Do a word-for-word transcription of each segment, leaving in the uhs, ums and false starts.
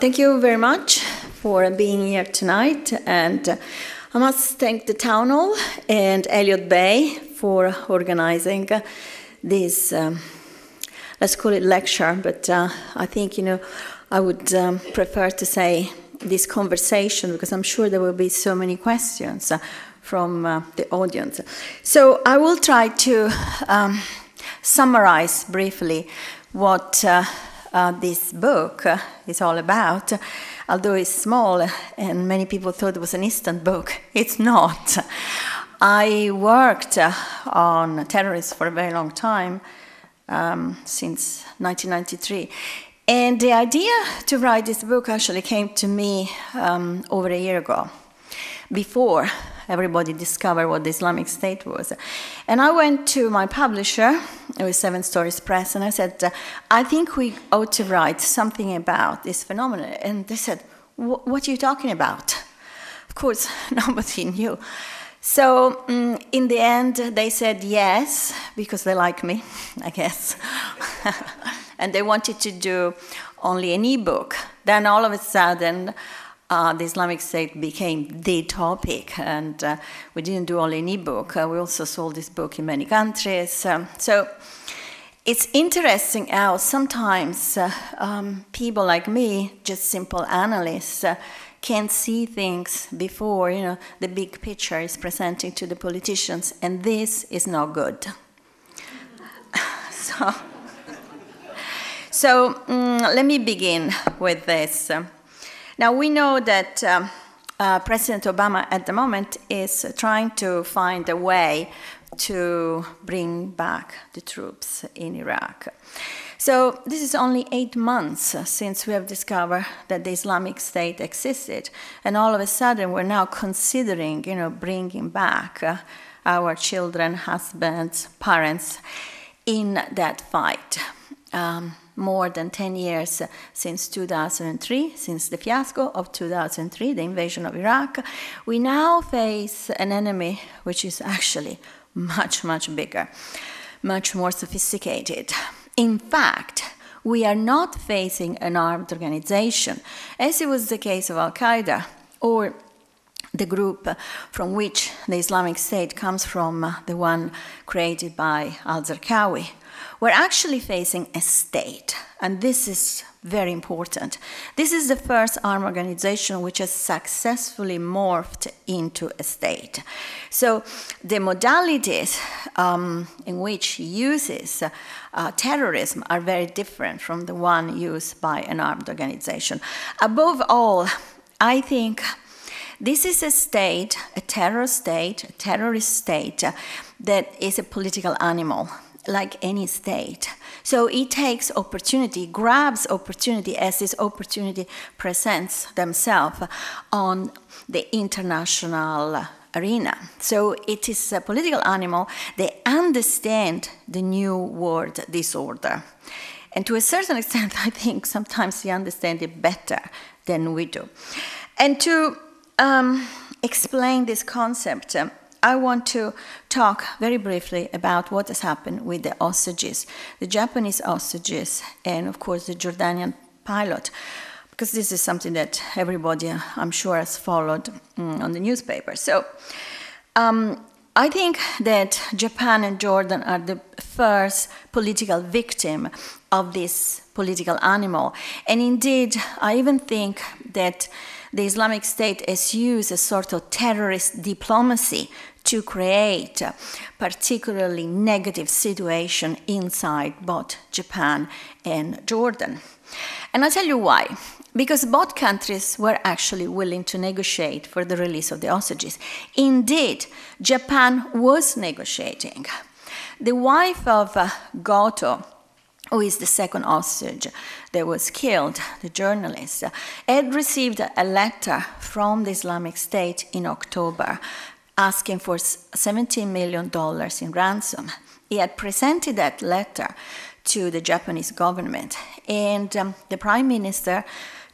Thank you very much for being here tonight, and I must thank the Town Hall and Elliott Bay for organizing this, um, let's call it lecture, but uh, I think, you know, I would um, prefer to say this conversation, because I'm sure there will be so many questions uh, from uh, the audience. So I will try to um, summarize briefly what uh, uh, this book uh, is all about, although it's small and many people thought it was an instant book. It's not. I worked uh, on terrorists for a very long time, um, since nineteen ninety-three. And the idea to write this book actually came to me um, over a year ago, before everybody discovered what the Islamic State was. And I went to my publisher, it was Seven Stories Press, and I said, I think we ought to write something about this phenomenon. And they said, what are you talking about? Of course, nobody knew. So um, in the end, they said yes, because they like me, I guess. And they wanted to do only an ebook. Then all of a sudden, uh, the Islamic State became the topic, and uh, we didn't do only an ebook. Uh, we also sold this book in many countries. Um, so it's interesting how sometimes uh, um, people like me, just simple analysts, uh, can see things before, you know, the big picture is presenting to the politicians, and this is not good. so. So um, let me begin with this. Now, we know that um, uh, President Obama at the moment is trying to find a way to bring back the troops in Iraq. So this is only eight months since we have discovered that the Islamic State existed, and all of a sudden we're now considering, you know, bringing back uh, our children, husbands, parents in that fight. Um, more than ten years since two thousand three, since the fiasco of two thousand three, the invasion of Iraq, we now face an enemy which is actually much, much bigger, much more sophisticated. In fact, we are not facing an armed organization, as it was the case of Al-Qaeda or the group from which the Islamic State comes from, the one created by Al-Zarqawi. We're actually facing a state, and this is very important. This is the first armed organization which has successfully morphed into a state. So the modalities um, in which it uses uh, terrorism are very different from the one used by an armed organization. Above all, I think this is a state, a terror state, a terrorist state, uh, that is a political animal, like any state. So it takes opportunity, grabs opportunity as this opportunity presents themselves on the international arena. So it is a political animal. They understand the new world disorder. And to a certain extent, I think sometimes they understand it better than we do. And to um, explain this concept, um, I want to talk very briefly about what has happened with the hostages, the Japanese hostages, and of course the Jordanian pilot, because this is something that everybody, I'm sure, has followed um, on the newspaper. So um, I think that Japan and Jordan are the first political victim of this political animal. And indeed, I even think that the Islamic State has used a sort of terrorist diplomacy to create a particularly negative situation inside both Japan and Jordan. And I'll tell you why. Because both countries were actually willing to negotiate for the release of the hostages. Indeed, Japan was negotiating. The wife of uh, Goto, who is the second hostage that was killed, the journalist, had received a letter from the Islamic State in October asking for seventeen million dollars in ransom. He had presented that letter to the Japanese government, and um, the Prime Minister,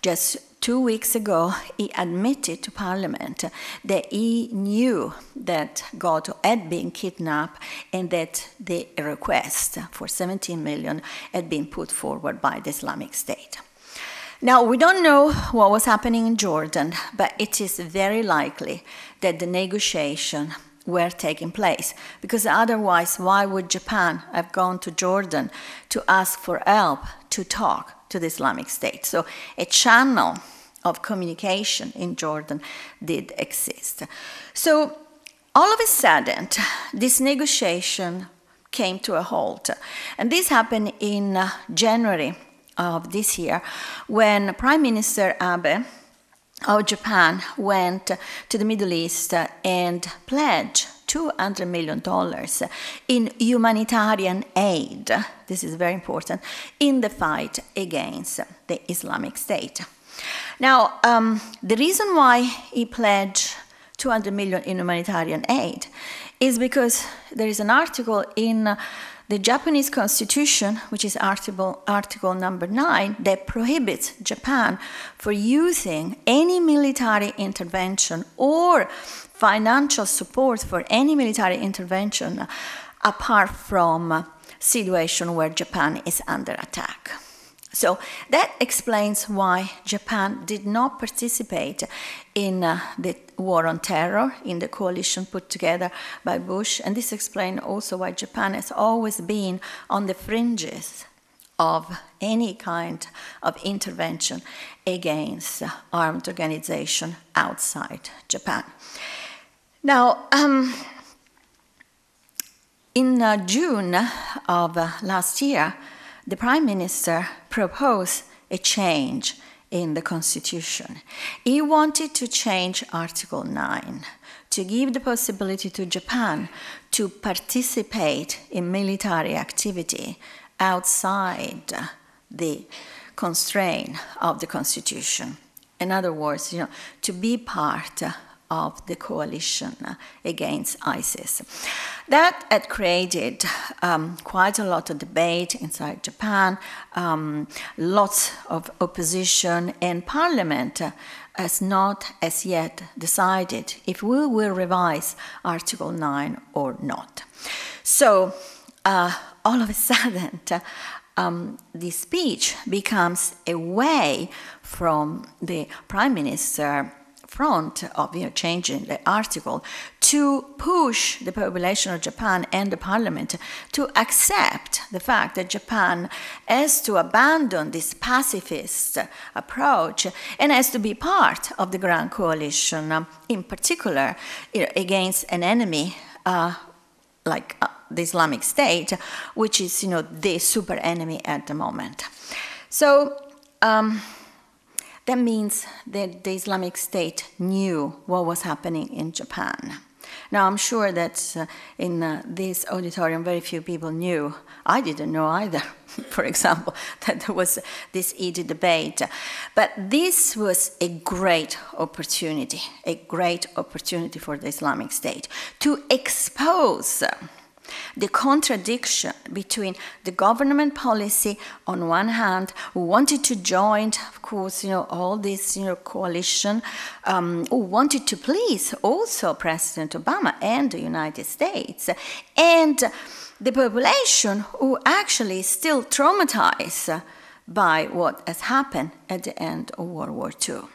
just two weeks ago, he admitted to Parliament that he knew that Goto had been kidnapped and that the request for seventeen million had been put forward by the Islamic State. Now, we don't know what was happening in Jordan, but it is very likely that the negotiation were taking place, because otherwise, why would Japan have gone to Jordan to ask for help to talk to the Islamic State? So a channel of communication in Jordan did exist. So all of a sudden, this negotiation came to a halt. And this happened in January of this year, when Prime Minister Abe of Japan went to the Middle East and pledged two hundred million dollars in humanitarian aid, this is very important, in the fight against the Islamic State. Now, um, the reason why he pledged two hundred million dollars in humanitarian aid is because there is an article in the Japanese constitution, which is article, article number nine, that prohibits Japan for using any military intervention or financial support for any military intervention apart from a situation where Japan is under attack. So that explains why Japan did not participate in uh, the war on terror, in the coalition put together by Bush. And this explains also why Japan has always been on the fringes of any kind of intervention against armed organization outside Japan. Now, um, in uh, June of uh, last year, the Prime Minister proposed a change in the Constitution. He wanted to change Article nine to give the possibility to Japan to participate in military activity outside the constraint of the Constitution. In other words, you know, to be part of the coalition against ISIS. That had created um, quite a lot of debate inside Japan, um, lots of opposition, and Parliament has not as yet decided if we will revise Article nine or not. So uh, all of a sudden, um, this speech becomes a way from the Prime Minister front of, you know, changing the article to push the population of Japan and the parliament to accept the fact that Japan has to abandon this pacifist approach and has to be part of the Grand Coalition, um, in particular, you know, against an enemy uh, like uh, the Islamic State, which is, you know, the super enemy at the moment. So um, that means that the Islamic State knew what was happening in Japan. Now, I'm sure that uh, in uh, this auditorium, very few people knew. I didn't know either, for example, that there was this heated debate. But this was a great opportunity, a great opportunity for the Islamic State to expose the contradiction between the government policy on one hand, who wanted to join, of course, you know, all this, you know, coalition, um, who wanted to please also President Obama and the United States, and the population who actually is still traumatized by what has happened at the end of World War Two.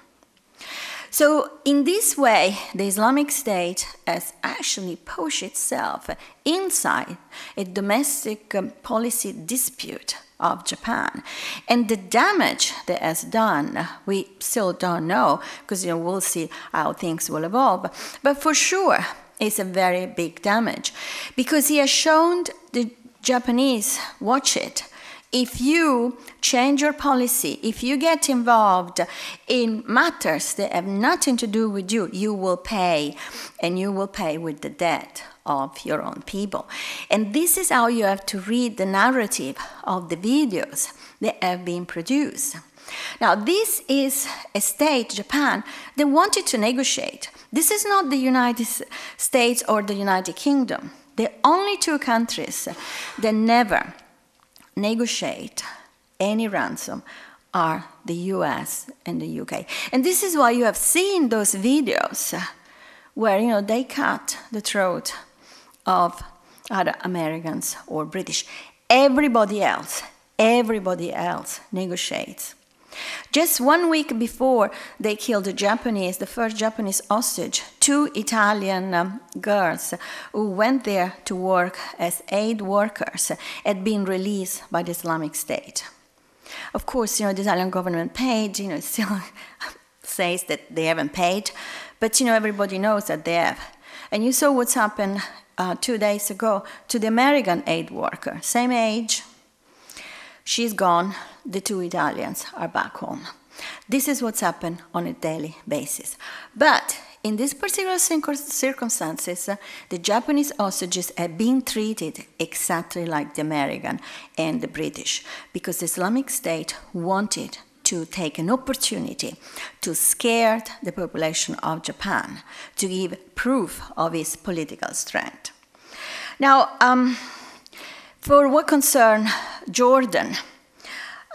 So in this way, the Islamic State has actually pushed itself inside a domestic um, policy dispute of Japan. And the damage that has done, we still don't know, because, you know, we'll see how things will evolve. But for sure, it's a very big damage, because he has shown the Japanese, watch it, if you change your policy, if you get involved in matters that have nothing to do with you, you will pay, and you will pay with the death of your own people. And this is how you have to read the narrative of the videos that have been produced. Now, this is a state, Japan, that wanted to negotiate. This is not the United States or the United Kingdom. They're only two countries that never negotiate any ransom are the U S and the U K. And this is why you have seen those videos where, you know, they cut the throat of either Americans or British. Everybody else, everybody else negotiates. Just one week before they killed the Japanese, the first Japanese hostage, two Italian um, girls who went there to work as aid workers had been released by the Islamic State. Of course, you know, the Italian government paid, you know, still says that they haven't paid, but, you know, everybody knows that they have. And you saw what's happened uh, two days ago to the American aid worker, same age. She's gone, the two Italians are back home. This is what's happened on a daily basis. But in these particular circumstances, the Japanese hostages have been treated exactly like the American and the British, because the Islamic State wanted to take an opportunity to scare the population of Japan, to give proof of its political strength. Now, um, for what concerns Jordan,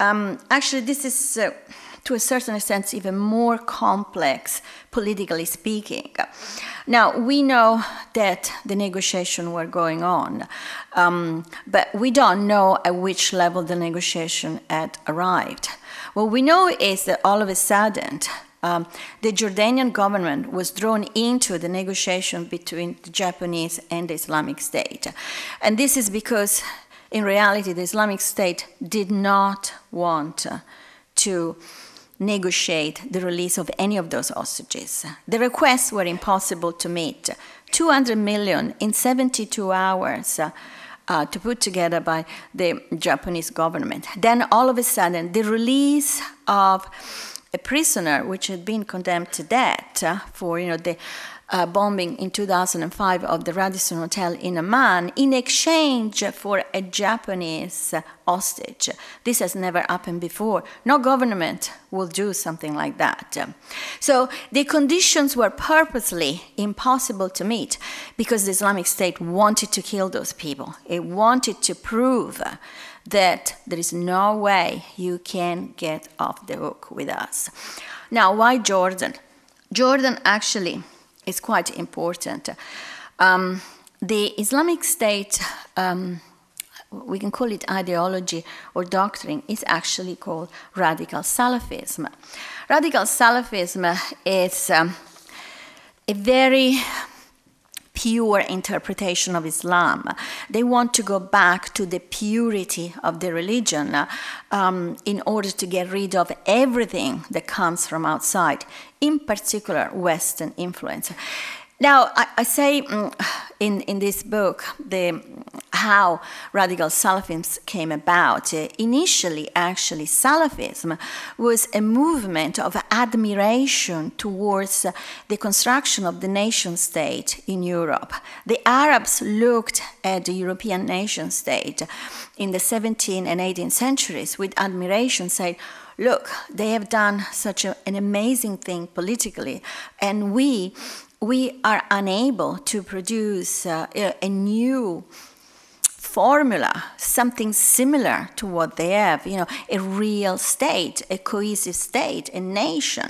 um, actually this is, uh, to a certain extent, even more complex, politically speaking. Now, we know that the negotiations were going on, um, but we don't know at which level the negotiation had arrived. What we know is that all of a sudden, Um, the Jordanian government was drawn into the negotiation between the Japanese and the Islamic State. And this is because, in reality, the Islamic State did not want to negotiate the release of any of those hostages. The requests were impossible to meet. two hundred million in seventy-two hours uh, uh, to put together by the Japanese government. Then, all of a sudden, the release of a prisoner which had been condemned to death uh, for you know, the uh, bombing in two thousand five of the Radisson Hotel in Amman in exchange for a Japanese hostage. This has never happened before. No government will do something like that. So the conditions were purposely impossible to meet because the Islamic State wanted to kill those people. It wanted to prove that there is no way you can get off the hook with us. Now, why Jordan? Jordan actually is quite important. Um, the Islamic State, um, we can call it ideology or doctrine, is actually called radical Salafism. Radical Salafism is um, a very pure interpretation of Islam. They want to go back to the purity of the religion um, in order to get rid of everything that comes from outside, in particular Western influence. Now, I, I say in, in this book the, how radical Salafism came about. Uh, initially, actually, Salafism was a movement of admiration towards uh, the construction of the nation-state in Europe. The Arabs looked at the European nation-state in the seventeenth and eighteenth centuries with admiration, saying, look, they have done such a, an amazing thing politically, and we We are unable to produce uh, a new formula, something similar to what they have, you know, a real state, a cohesive state, a nation.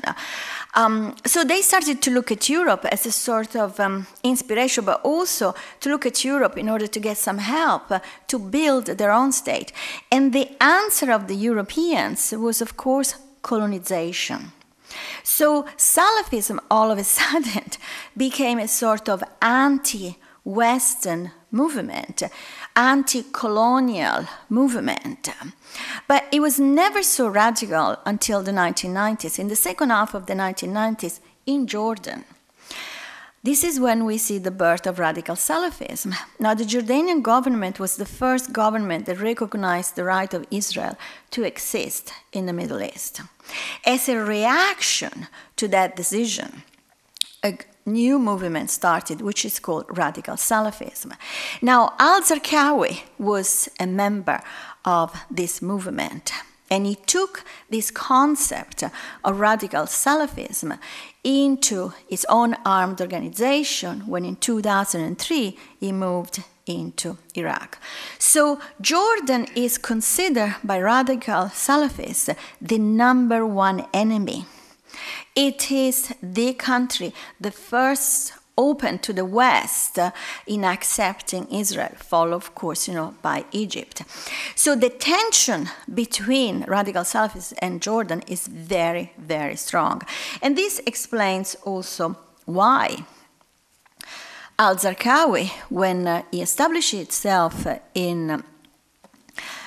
Um, so they started to look at Europe as a sort of um, inspiration, but also to look at Europe in order to get some help uh, to build their own state. And the answer of the Europeans was, of course, colonization. So Salafism all of a sudden became a sort of anti-Western movement, anti-colonial movement. But it was never so radical until the nineteen nineties. In the second half of the nineteen nineties, in Jordan, this is when we see the birth of radical Salafism. Now, the Jordanian government was the first government that recognized the right of Israel to exist in the Middle East. As a reaction to that decision, a new movement started, which is called radical Salafism. Now, Al-Zarqawi was a member of this movement, and he took this concept of radical Salafism into its own armed organization when in two thousand three he moved into Iraq. So Jordan is considered by radical Salafists the number one enemy. It is the country, the first open to the West in accepting Israel, followed, of course, you know, by Egypt. So the tension between radical Salafism and Jordan is very, very strong. And this explains also why Al-Zarqawi, when uh, he established itself in,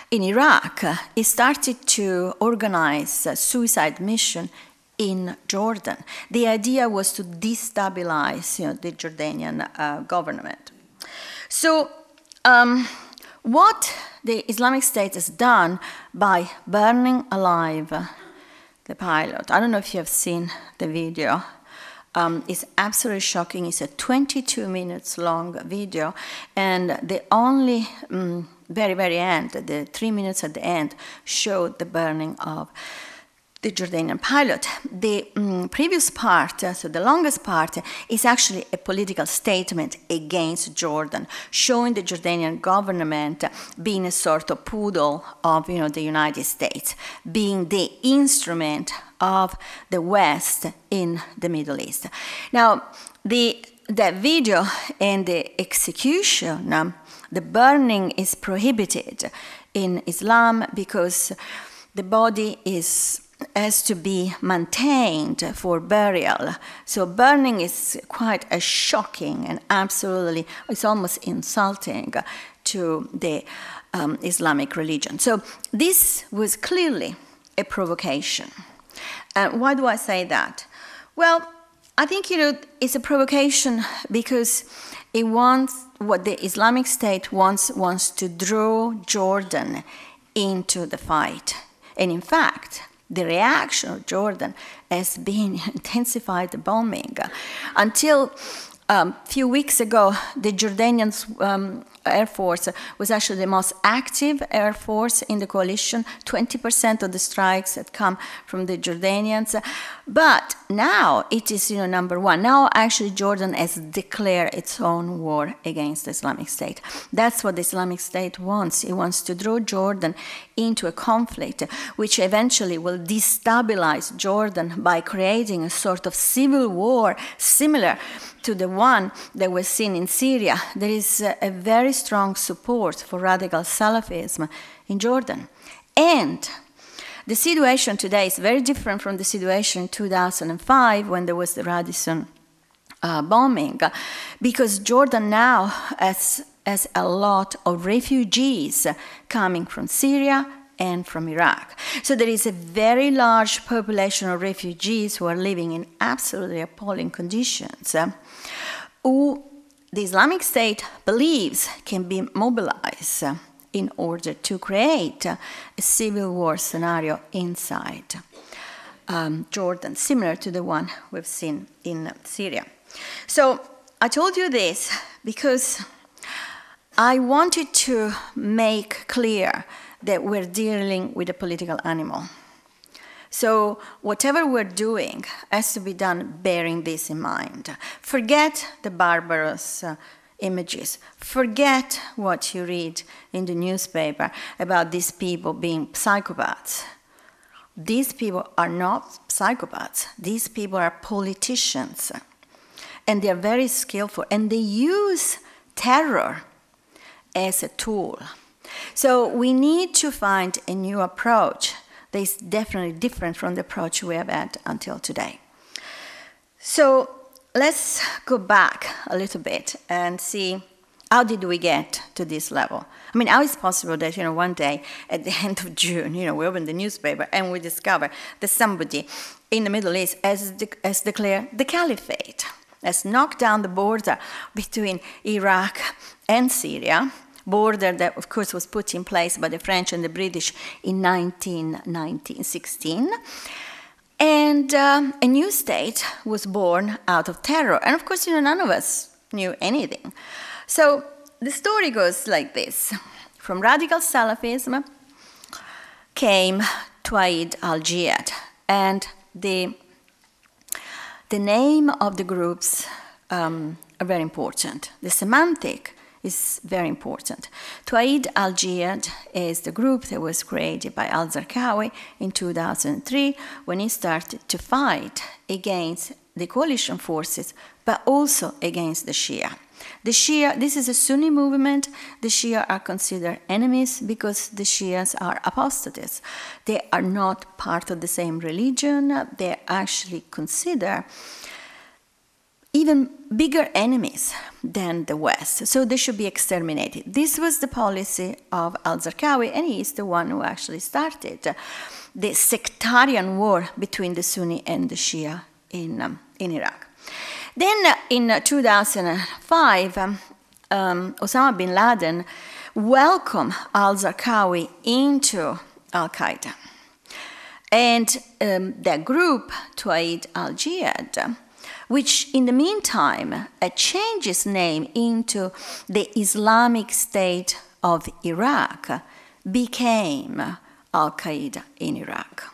in Iraq, uh, he started to organize a suicide mission in Jordan. The idea was to destabilize, you know, the Jordanian uh, government. So um, what the Islamic State has done by burning alive the pilot, I don't know if you have seen the video, Um, it's absolutely shocking. It's a twenty-two minutes long video, and the only um, very, very end, the three minutes at the end, showed the burning of the Jordanian pilot. The um, previous part, uh, so the longest part, uh, is actually a political statement against Jordan, showing the Jordanian government being a sort of poodle of, you know, the United States, being the instrument of the West in the Middle East. Now, the, the video and the execution, um, the burning is prohibited in Islam because the body is, has to be maintained for burial. So burning is quite a shocking and absolutely, it's almost insulting to the um, Islamic religion. So this was clearly a provocation. Uh, why do I say that? Well, I think, you know, it's a provocation because it wants, what the Islamic State wants, wants to draw Jordan into the fight. And in fact, the reaction of Jordan has been intensified bombing. Until a um, few weeks ago, the Jordanian um, Air Force was actually the most active Air Force in the coalition. twenty percent of the strikes had come from the Jordanians. But now it is, you know, number one. Now actually Jordan has declared its own war against the Islamic State. That's what the Islamic State wants. It wants to draw Jordan into a conflict which eventually will destabilize Jordan by creating a sort of civil war similar to the one that was seen in Syria. There is a very strong support for radical Salafism in Jordan. And the situation today is very different from the situation in two thousand five when there was the Radisson uh, bombing, because Jordan now has, has a lot of refugees coming from Syria and from Iraq. So there is a very large population of refugees who are living in absolutely appalling conditions, uh, who the Islamic State believes can be mobilized in order to create a civil war scenario inside um, Jordan, similar to the one we've seen in Syria. So I told you this because I wanted to make clear that we're dealing with a political animal. So whatever we're doing has to be done bearing this in mind. Forget the barbarous uh, images. Forget what you read in the newspaper about these people being psychopaths. These people are not psychopaths. These people are politicians. And they are very skillful. And they use terror as a tool. So we need to find a new approach that is definitely different from the approach we have had until today. So let's go back a little bit and see how did we get to this level. I mean, how is it possible that, you know, one day at the end of June, you know, we open the newspaper and we discover that somebody in the Middle East has, de has declared the caliphate, has knocked down the border between Iraq and Syria, border that, of course, was put in place by the French and the British in nineteen sixteen. And um, a new state was born out of terror. And, of course, you know, none of us knew anything. So the story goes like this. From radical Salafism came Tawhid al-Jihad. And the, the name of the groups um, are very important. The semantic is very important. Tawhid al-Jihad is the group that was created by al-Zarqawi in two thousand three when he started to fight against the coalition forces, but also against the Shia. The Shia, this is a Sunni movement. The Shia are considered enemies because the Shias are apostates. They are not part of the same religion. They are actually considered even bigger enemies than the West. So they should be exterminated. This was the policy of al-Zarqawi, and he is the one who actually started the sectarian war between the Sunni and the Shia in, um, in Iraq. Then uh, in uh, two thousand five, um, um, Osama bin Laden welcomed al-Zarqawi into al-Qaeda. And um, that group, Tawhid al-Jihad, which in the meantime uh, changed its name into the Islamic State of Iraq, became al-Qaeda in Iraq.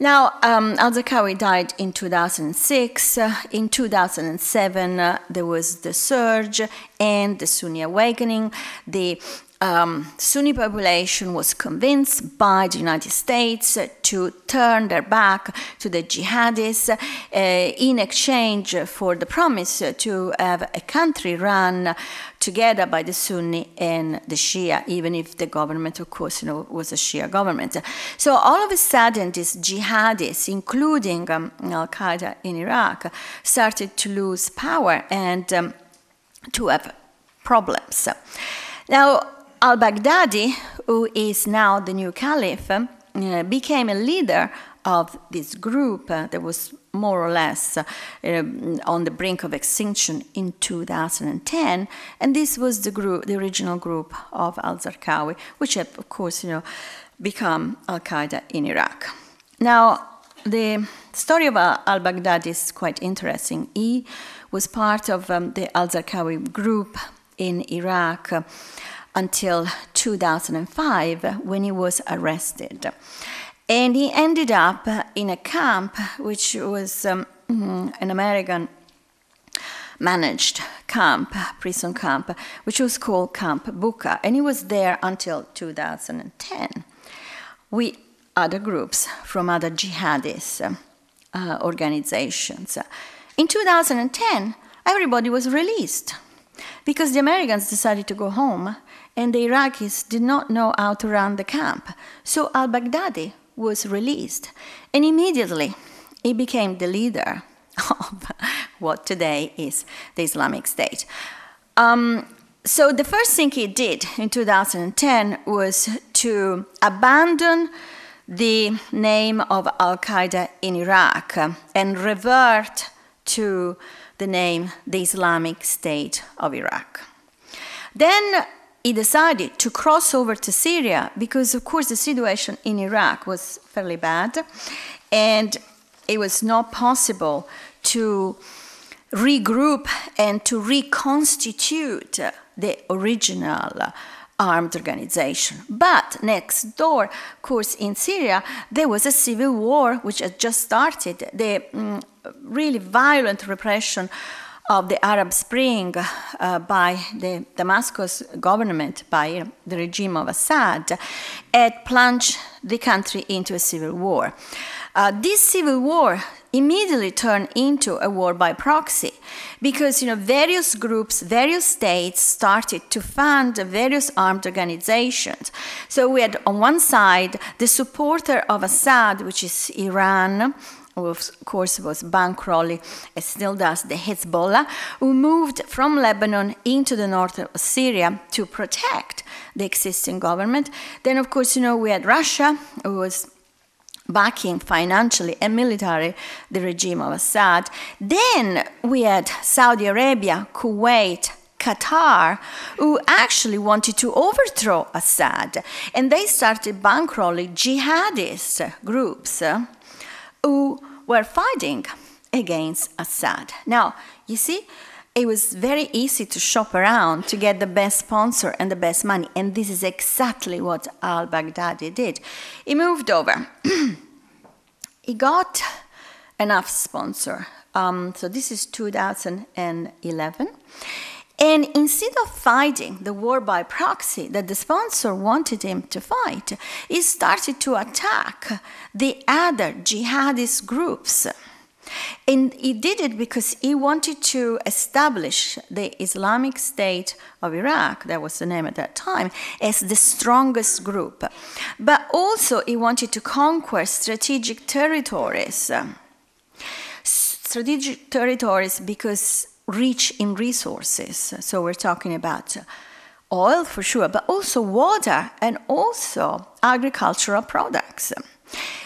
Now, um, al-Zarqawi died in two thousand six. Uh, in two thousand seven, uh, there was the surge and the Sunni awakening. The um, Sunni population was convinced by the United States to turn their back to the jihadists uh, in exchange for the promise to have a country run together by the Sunni and the Shia, even if the government, of course, you know, was a Shia government. So all of a sudden, these jihadists, including um, al-Qaeda in Iraq, started to lose power and um, to have problems. Now, al-Baghdadi, who is now the new caliph, uh, became a leader of this group uh, that was more or less uh, uh, on the brink of extinction in two thousand ten, and this was the group, the original group of al-Zarqawi, which had, of course, you know, become al-Qaeda in Iraq. Now, the story of al-Baghdadi is quite interesting. He was part of um, the al-Zarqawi group in Iraq uh, until two thousand five, when he was arrested. And he ended up in a camp, which was um, an American-managed camp, prison camp, which was called Camp Bucca, and he was there until two thousand ten, with other groups from other jihadist uh, organizations. In two thousand ten, everybody was released, because the Americans decided to go home, and the Iraqis did not know how to run the camp. So al-Baghdadi was released, and immediately he became the leader of what today is the Islamic State. Um, so the first thing he did in two thousand ten was to abandon the name of al-Qaeda in Iraq and revert to the name the Islamic State of Iraq. Then he decided to cross over to Syria because, of course, the situation in Iraq was fairly bad, and it was not possible to regroup and to reconstitute the original armed organization. But next door, of course, in Syria, there was a civil war which had just started. The um, really violent repression of the Arab Spring uh, by the Damascus government, by the regime of Assad, had plunged the country into a civil war. Uh, this civil war immediately turned into a war by proxy, because, you know, various groups, various states started to fund various armed organizations. So we had on one side the supporter of Assad, which is Iran, who of course was bankrolling and still does the Hezbollah, who moved from Lebanon into the north of Syria to protect the existing government. Then, of course, you know, we had Russia, who was backing financially and militarily the regime of Assad. Then we had Saudi Arabia, Kuwait, Qatar, who actually wanted to overthrow Assad. And they started bankrolling jihadist groups who were fighting against Assad. Now, you see, it was very easy to shop around to get the best sponsor and the best money, and this is exactly what al-Baghdadi did. He moved over. He got enough sponsor. Um, so this is two thousand eleven. And instead of fighting the war by proxy that the sponsor wanted him to fight, he started to attack the other jihadist groups And he did it because he wanted to establish the Islamic State of Iraq, that was the name at that time, as the strongest group. But also he wanted to conquer strategic territories. Strategic territories because rich in resources. So we're talking about oil for sure, but also water and also agricultural products.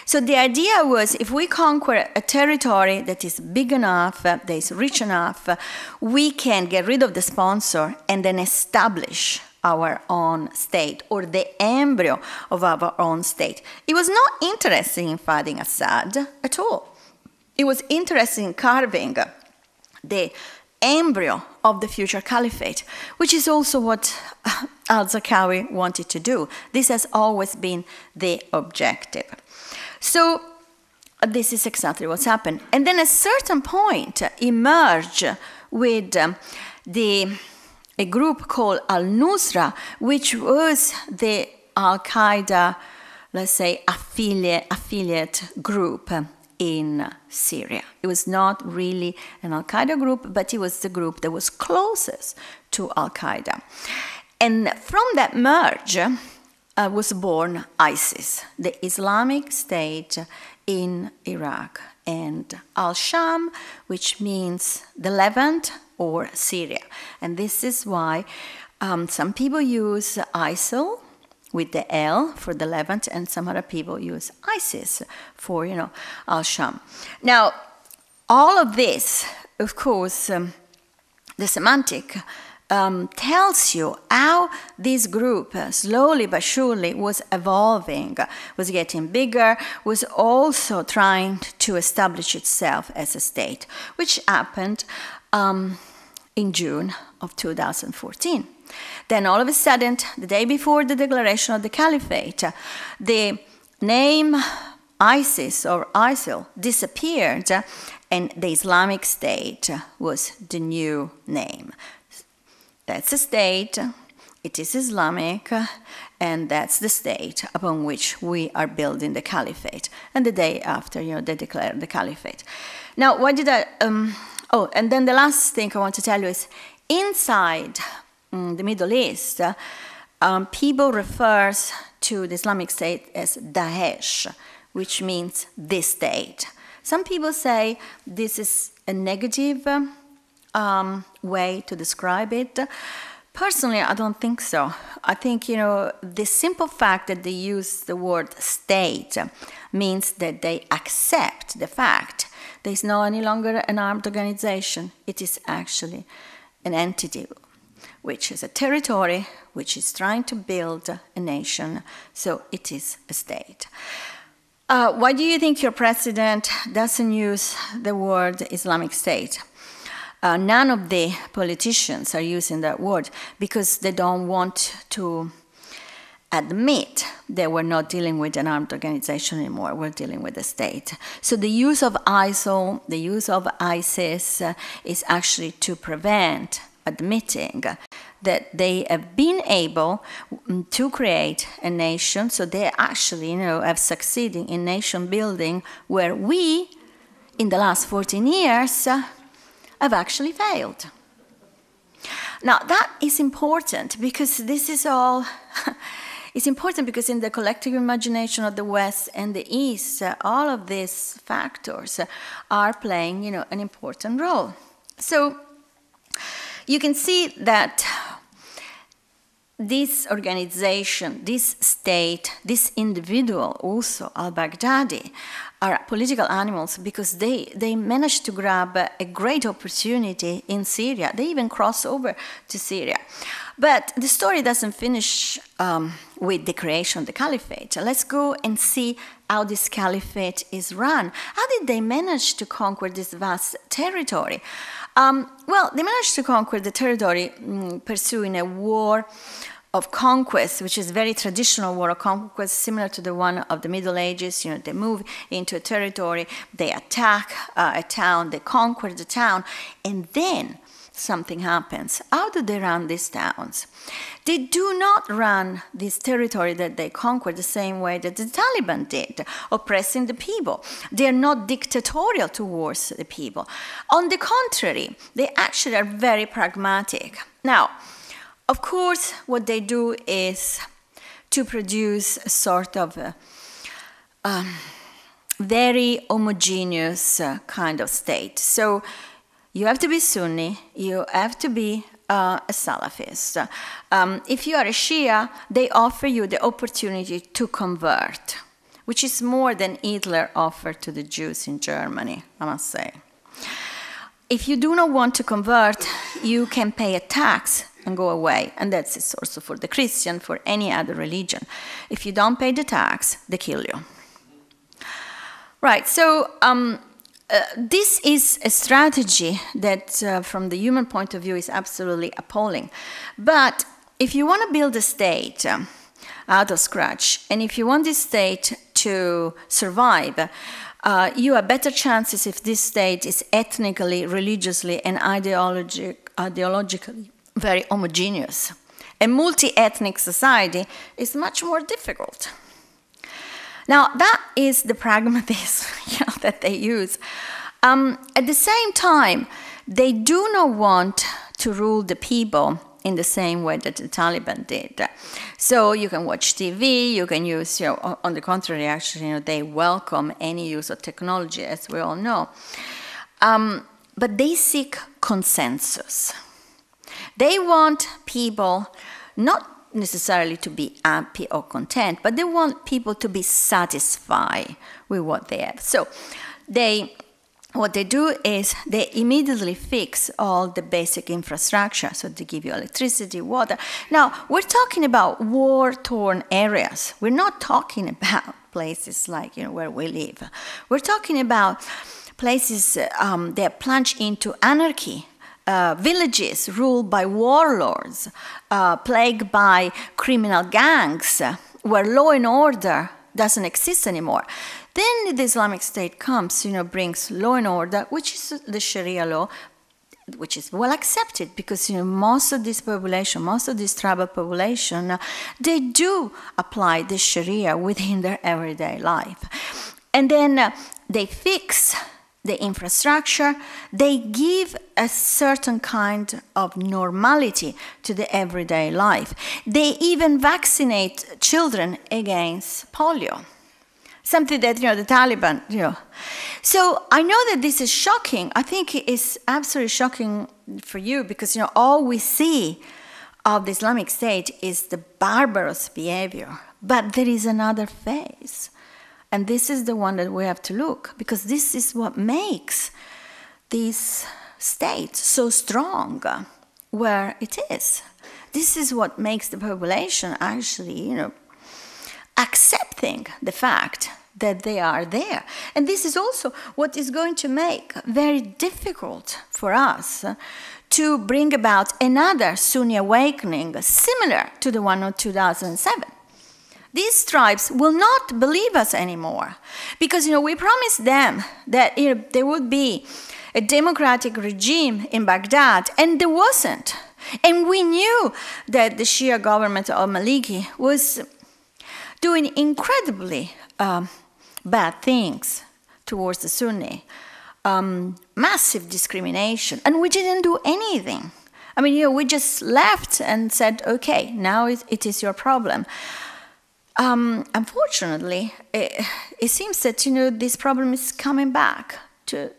So the idea was, if we conquer a territory that is big enough, that is rich enough, we can get rid of the sponsor and then establish our own state, or the embryo of our own state. He was not interested in fighting Assad at all. He was interested in carving the embryo of the future caliphate, which is also what al-Zarqawi wanted to do. This has always been the objective. So this is exactly what's happened. And then at a certain point emerged with um, the, a group called al-Nusra, which was the al-Qaeda, let's say, affiliate, affiliate group in Syria. It was not really an al-Qaeda group, but it was the group that was closest to al-Qaeda. And from that merge, Uh, was born ISIS, the Islamic State in Iraq, and Al-Sham, which means the Levant or Syria. And this is why um, some people use ISIL with the L for the Levant, and some other people use ISIS for, you know, Al-Sham. Now, all of this, of course, um, the semantic Um, tells you how this group, uh, slowly but surely, was evolving, was getting bigger, was also trying to establish itself as a state, which happened um, in June of two thousand fourteen. Then all of a sudden, the day before the declaration of the caliphate, the name ISIS or ISIL disappeared, and the Islamic State was the new name. That's a state, it is Islamic, and that's the state upon which we are building the caliphate. And the day after, you know, they declared the caliphate. Now, what did I, um, oh, and then the last thing I want to tell you is, inside um, the Middle East, uh, um, people refers to the Islamic State as Daesh, which means this state. Some people say this is a negative um, Um, way to describe it. Personally, I don't think so. I think, you know, the simple fact that they use the word state means that they accept the fact there's no any longer an armed organization. It is actually an entity, which is a territory, which is trying to build a nation. So it is a state. Uh, why do you think your president doesn't use the word Islamic State? Uh, none of the politicians are using that word because they don't want to admit that we're not dealing with an armed organization anymore, we're dealing with the state. So the use of ISIL, the use of ISIS uh, is actually to prevent admitting that they have been able to create a nation, so they actually, you know, have succeeded in nation building where we, in the last fourteen years, uh, have actually failed. Now that is important because this is all, it's important because in the collective imagination of the West and the East, uh, all of these factors are playing, you know, an important role. So you can see that this organization, this state, this individual also, al-Baghdadi, are political animals because they, they managed to grab a, a great opportunity in Syria. They even cross over to Syria. But the story doesn't finish um, with the creation of the caliphate. Let's go and see how this caliphate is run. How did they manage to conquer this vast territory? Um, well, they managed to conquer the territory um, pursuing a war of conquest, which is a very traditional war of conquest, similar to the one of the Middle Ages. You know, they move into a territory, they attack uh, a town, they conquer the town, and then something happens. How do they run these towns? They do not run this territory that they conquered the same way that the Taliban did, oppressing the people. They are not dictatorial towards the people. On the contrary, they actually are very pragmatic. Now, of course, what they do is to produce a sort of a, um, very homogeneous uh, kind of state. So you have to be Sunni, you have to be uh, a Salafist. Um, if you are a Shia, they offer you the opportunity to convert, which is more than Hitler offered to the Jews in Germany, I must say. If you do not want to convert, you can pay a tax and go away, and that's also for the Christian, for any other religion. If you don't pay the tax, they kill you. Right, so um, Uh, this is a strategy that, uh, from the human point of view, is absolutely appalling. But if you want to build a state um, out of scratch, and if you want this state to survive, uh, you have better chances if this state is ethnically, religiously, and ideologi- ideologically very homogeneous. A multi-ethnic society is much more difficult. Now, that is the pragmatism, you know, that they use. Um, at the same time, they do not want to rule the people in the same way that the Taliban did. So you can watch T V, you can use, you know, on the contrary, actually, you know, they welcome any use of technology, as we all know. Um, but they seek consensus. They want people not necessarily to be happy or content, but they want people to be satisfied with what they have. So they, what they do is they immediately fix all the basic infrastructure. So they give you electricity, water. Now, we're talking about war-torn areas. We're not talking about places like, you know, where we live. We're talking about places um, that are plunged into anarchy. Uh, villages ruled by warlords, uh, plagued by criminal gangs, uh, where law and order doesn't exist anymore. Then the Islamic State comes, you know, brings law and order, which is the Sharia law, which is well accepted because, you know, most of this population, most of this tribal population, uh, they do apply the Sharia within their everyday life. And then uh, they fix the infrastructure, they give a certain kind of normality to the everyday life. They even vaccinate children against polio, something that, you know, the Taliban, you know. So I know that this is shocking. I think it is absolutely shocking for you because, you know, all we see of the Islamic State is the barbarous behavior. But there is another phase. And this is the one that we have to look, because this is what makes this state so strong where it is. This is what makes the population actually, you know, accepting the fact that they are there. And this is also what is going to make very difficult for us to bring about another Sunni awakening similar to the one of two thousand seven. These tribes will not believe us anymore because, you know, we promised them that, you know, there would be a democratic regime in Baghdad, and there wasn't. And we knew that the Shia government of Maliki was doing incredibly um, bad things towards the Sunni, um, massive discrimination, and we didn't do anything. I mean, you know, we just left and said, okay, now it, it is your problem. Um, unfortunately, it, it seems that, you know, this problem is coming back to,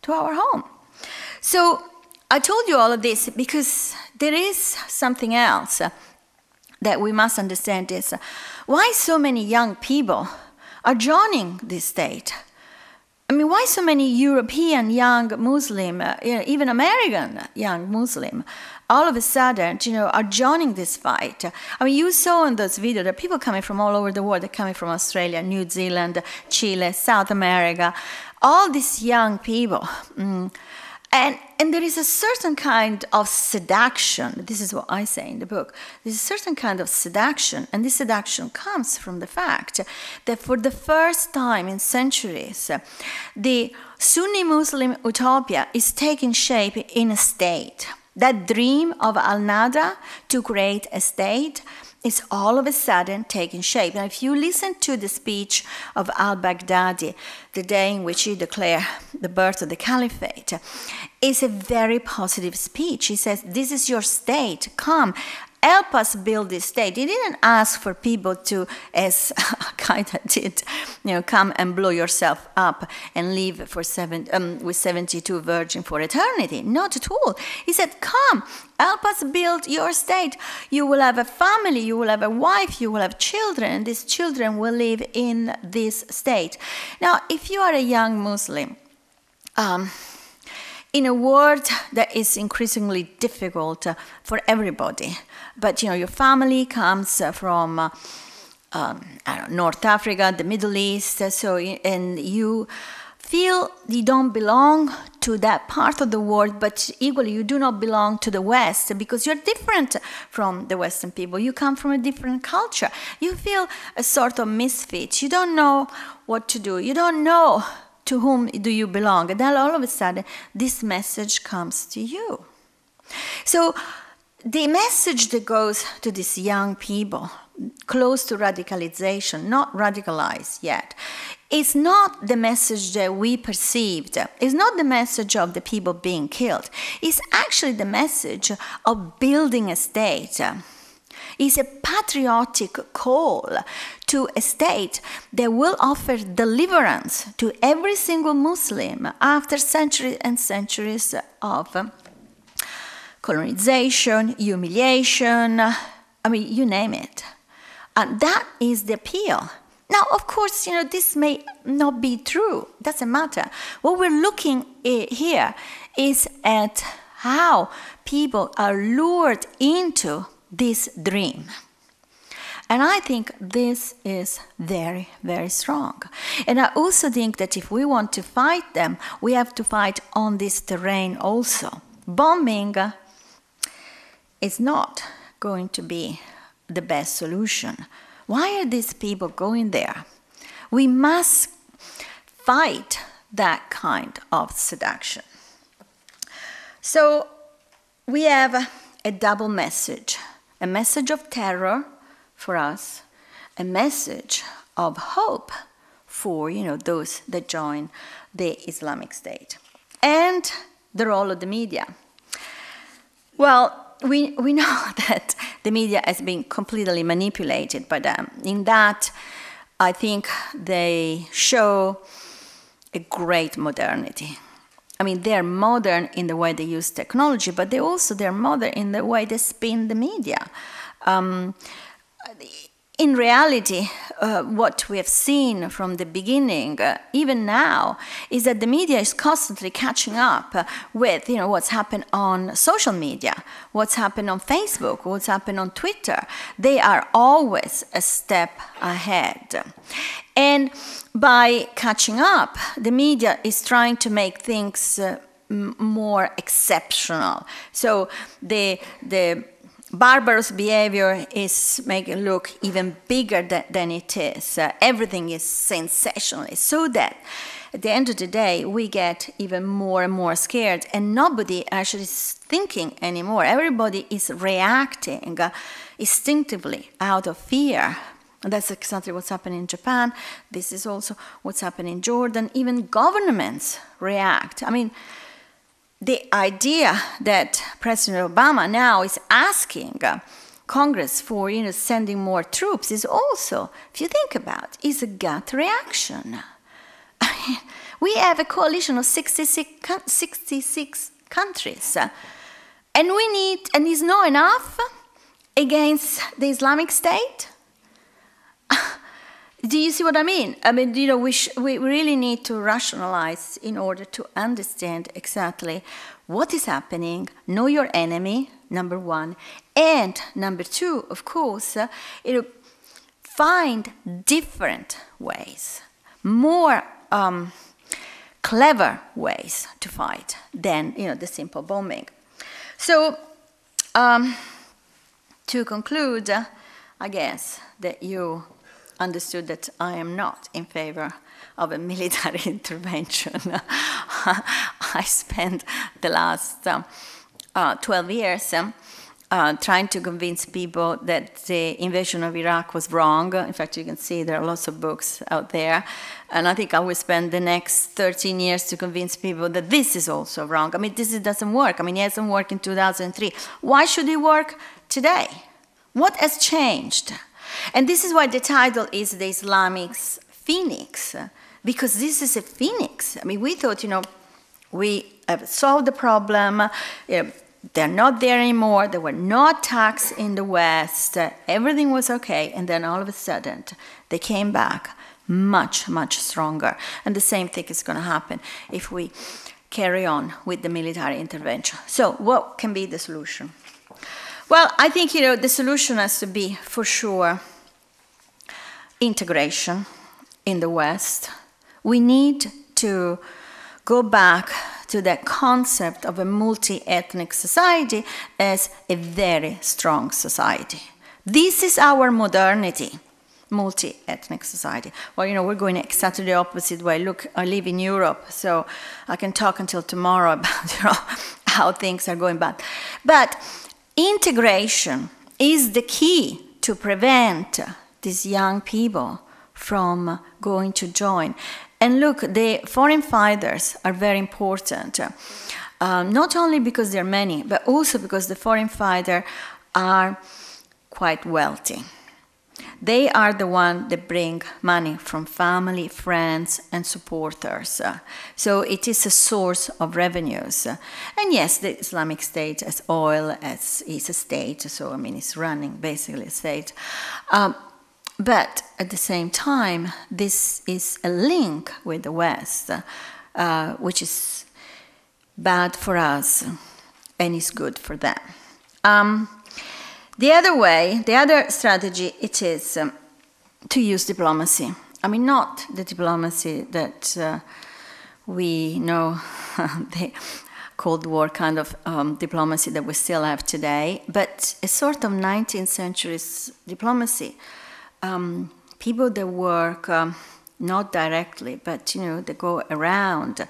to our home. So I told you all of this because there is something else that we must understand is why so many young people are joining this state. I mean, why so many European young Muslim, uh, even American young Muslim, all of a sudden, you know, are joining this fight. I mean, you saw in those videos that people coming from all over the world, they're coming from Australia, New Zealand, Chile, South America, all these young people. Mm, And, and there is a certain kind of seduction, this is what I say in the book, there's a certain kind of seduction, and this seduction comes from the fact that for the first time in centuries, the Sunni Muslim utopia is taking shape in a state. That dream of al-Nada to create a state is all of a sudden taking shape. And if you listen to the speech of al-Baghdadi, the day in which he declared the birth of the caliphate, is a very positive speech. He says, this is your state, come, help us build this state. He didn't ask for people to, as Al-Qaeda did, you know, come and blow yourself up and live for seven, um, with seventy-two virgins for eternity. Not at all. He said, come, help us build your state. You will have a family, you will have a wife, you will have children, and these children will live in this state. Now, if you are a young Muslim, um, in a world that is increasingly difficult uh, for everybody, but you know your family comes uh, from uh, um, I don't know, North Africa, the Middle East, uh, so and you feel you don't belong to that part of the world, but equally you do not belong to the West because you're different from the Western people. You come from a different culture. You feel a sort of misfit. You don't know what to do. You don't know to whom do you belong? And then all of a sudden, this message comes to you. So the message that goes to these young people, close to radicalization, not radicalized yet, is not the message that we perceived. It's not the message of the people being killed. It's actually the message of building a state. It's a patriotic call to a state that will offer deliverance to every single Muslim after centuries and centuries of colonization, humiliation, I mean, you name it. And that is the appeal. Now, of course, you know, this may not be true. Doesn't matter. What we're looking at here is at how people are lured into this dream. And I think this is very, very strong. And I also think that if we want to fight them, we have to fight on this terrain also. Bombing is not going to be the best solution. Why are these people going there? We must fight that kind of seduction. So we have a double message. A message of terror for us, a message of hope for, you know, those that join the Islamic State, and the role of the media. Well, we, we know that the media has been completely manipulated by them. In that, I think they show a great modernity. I mean, they're modern in the way they use technology, but they also they're modern in the way they spin the media. Um, in reality, uh, what we have seen from the beginning, uh, even now, is that the media is constantly catching up uh, with, you know, what's happened on social media, what's happened on Facebook, what's happened on Twitter. They are always a step ahead. And by catching up, the media is trying to make things uh, more exceptional. So the, the barbarous behavior is making it look even bigger th than it is. Uh, everything is sensational, so that at the end of the day, we get even more and more scared, and nobody actually is thinking anymore. Everybody is reacting uh, instinctively out of fear. That's exactly what's happening in Japan. This is also what's happening in Jordan. Even governments react. I mean, the idea that President Obama now is asking Congress for, you know, sending more troops is also, if you think about it, is a gut reaction. I mean, we have a coalition of sixty-six countries, and we need, and it's not enough against the Islamic State. Do you see what I mean? I mean, you know, we, sh we really need to rationalize in order to understand exactly what is happening, know your enemy, number one, and number two, of course, uh, you know, find different ways, more um, clever ways to fight than, you know, the simple bombing. So, um, to conclude, uh, I guess that you understood that I am not in favor of a military intervention. I spent the last um, uh, twelve years um, uh, trying to convince people that the invasion of Iraq was wrong. In fact, you can see there are lots of books out there. And I think I will spend the next thirteen years to convince people that this is also wrong. I mean, this doesn't work. I mean, it hasn't worked in two thousand three. Why should it work today? What has changed? And this is why the title is The Islamic Phoenix, because this is a phoenix. I mean, we thought, you know, we have solved the problem. You know, they're not there anymore. There were no attacks in the West. Everything was okay. And then all of a sudden, they came back much, much stronger. And the same thing is going to happen if we carry on with the military intervention. So what can be the solution? Well, I think, you know, the solution has to be, for sure, integration in the West. We need to go back to that concept of a multi-ethnic society as a very strong society. This is our modernity, multi-ethnic society. Well, you know, we're going exactly the opposite way. Look, I live in Europe, so I can talk until tomorrow about, you know, how things are going bad. But integration is the key to prevent these young people from going to join. And look, the foreign fighters are very important, um, not only because there are many, but also because the foreign fighters are quite wealthy. They are the ones that bring money from family, friends, and supporters. So it is a source of revenues. And yes, the Islamic State has oil, as is a state, so I mean, it's running basically a state. Um, but at the same time, this is a link with the West, uh, which is bad for us and is good for them. Um, The other way, the other strategy, it is um, to use diplomacy. I mean, not the diplomacy that uh, we know, the Cold War kind of um, diplomacy that we still have today, but a sort of nineteenth century diplomacy. Um, people that work um, not directly, but, you know, they go around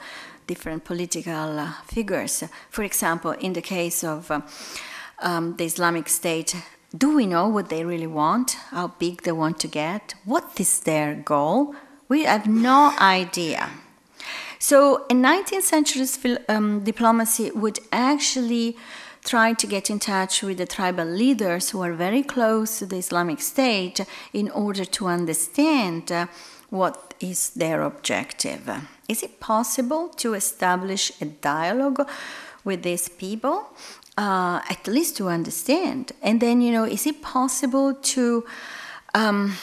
different political uh, figures. For example, in the case of Um, Um, the Islamic State, do we know what they really want? How big they want to get? What is their goal? We have no idea. So a nineteenth century um, diplomacy would actually try to get in touch with the tribal leaders who are very close to the Islamic State in order to understand uh, what is their objective. Is it possible to establish a dialogue with these people? Uh, at least to understand. And then, you know, is it possible to, um,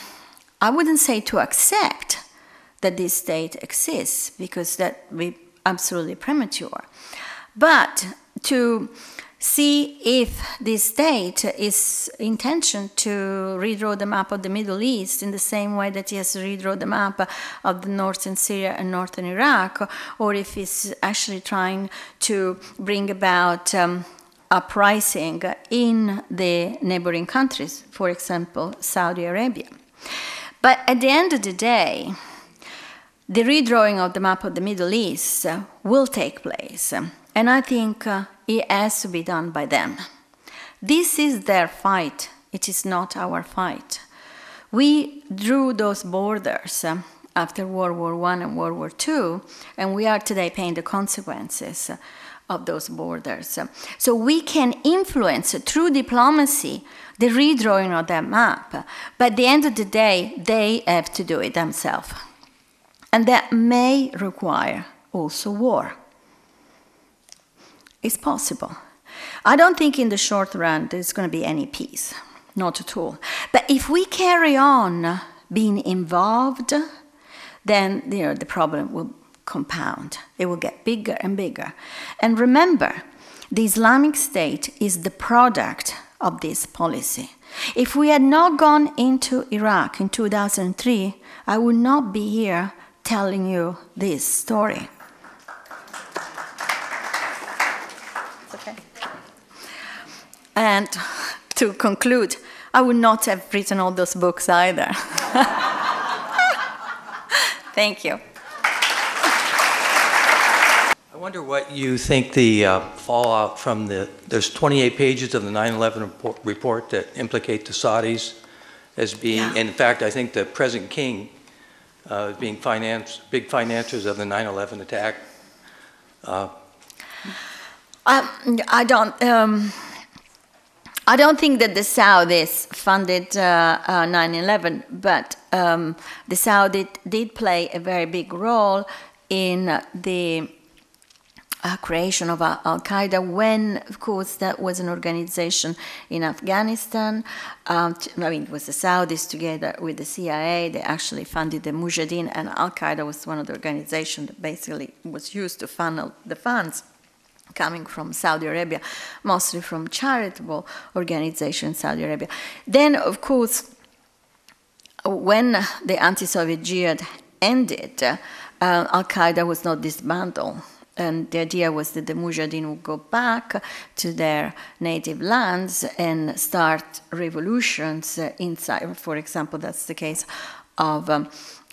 I wouldn't say to accept that this state exists, because that would be absolutely premature, but to see if this state is intention to redraw the map of the Middle East in the same way that he has redrawn the map of the northern Syria and northern Iraq, or if he's actually trying to bring about um, uprising in the neighboring countries, for example, Saudi Arabia. But at the end of the day, the redrawing of the map of the Middle East will take place, and I think it has to be done by them. This is their fight. It is not our fight. We drew those borders after World War One and World War Two, and we are today paying the consequences of those borders. So we can influence, through diplomacy, the redrawing of that map. But at the end of the day, they have to do it themselves. And that may require also war. It's possible. I don't think in the short run there's going to be any peace. Not at all. But if we carry on being involved, then, you know, the problem will compound. It will get bigger and bigger. And remember, the Islamic State is the product of this policy. If we had not gone into Iraq in two thousand three, I would not be here telling you this story. Okay. And to conclude, I would not have written all those books either. Thank you. I wonder what you think the uh, fallout from the, there's twenty-eight pages of the nine eleven report that implicate the Saudis as being, yeah. and in fact, I think the present king uh, being finance, big financiers of the nine eleven attack. Uh, I, I don't, um, I don't think that the Saudis funded nine eleven, uh, uh, but um, the Saudis did play a very big role in the uh, creation of uh, Al-Qaeda when, of course, that was an organization in Afghanistan. Um, I mean, it was the Saudis together with the C I A. They actually funded the Mujahideen, and Al-Qaeda was one of the organizations that basically was used to funnel the funds coming from Saudi Arabia, mostly from charitable organizations in Saudi Arabia. Then, of course, when the anti-Soviet jihad ended, uh, Al-Qaeda was not dismantled. And the idea was that the Mujahideen would go back to their native lands and start revolutions inside. For example, that's the case of um,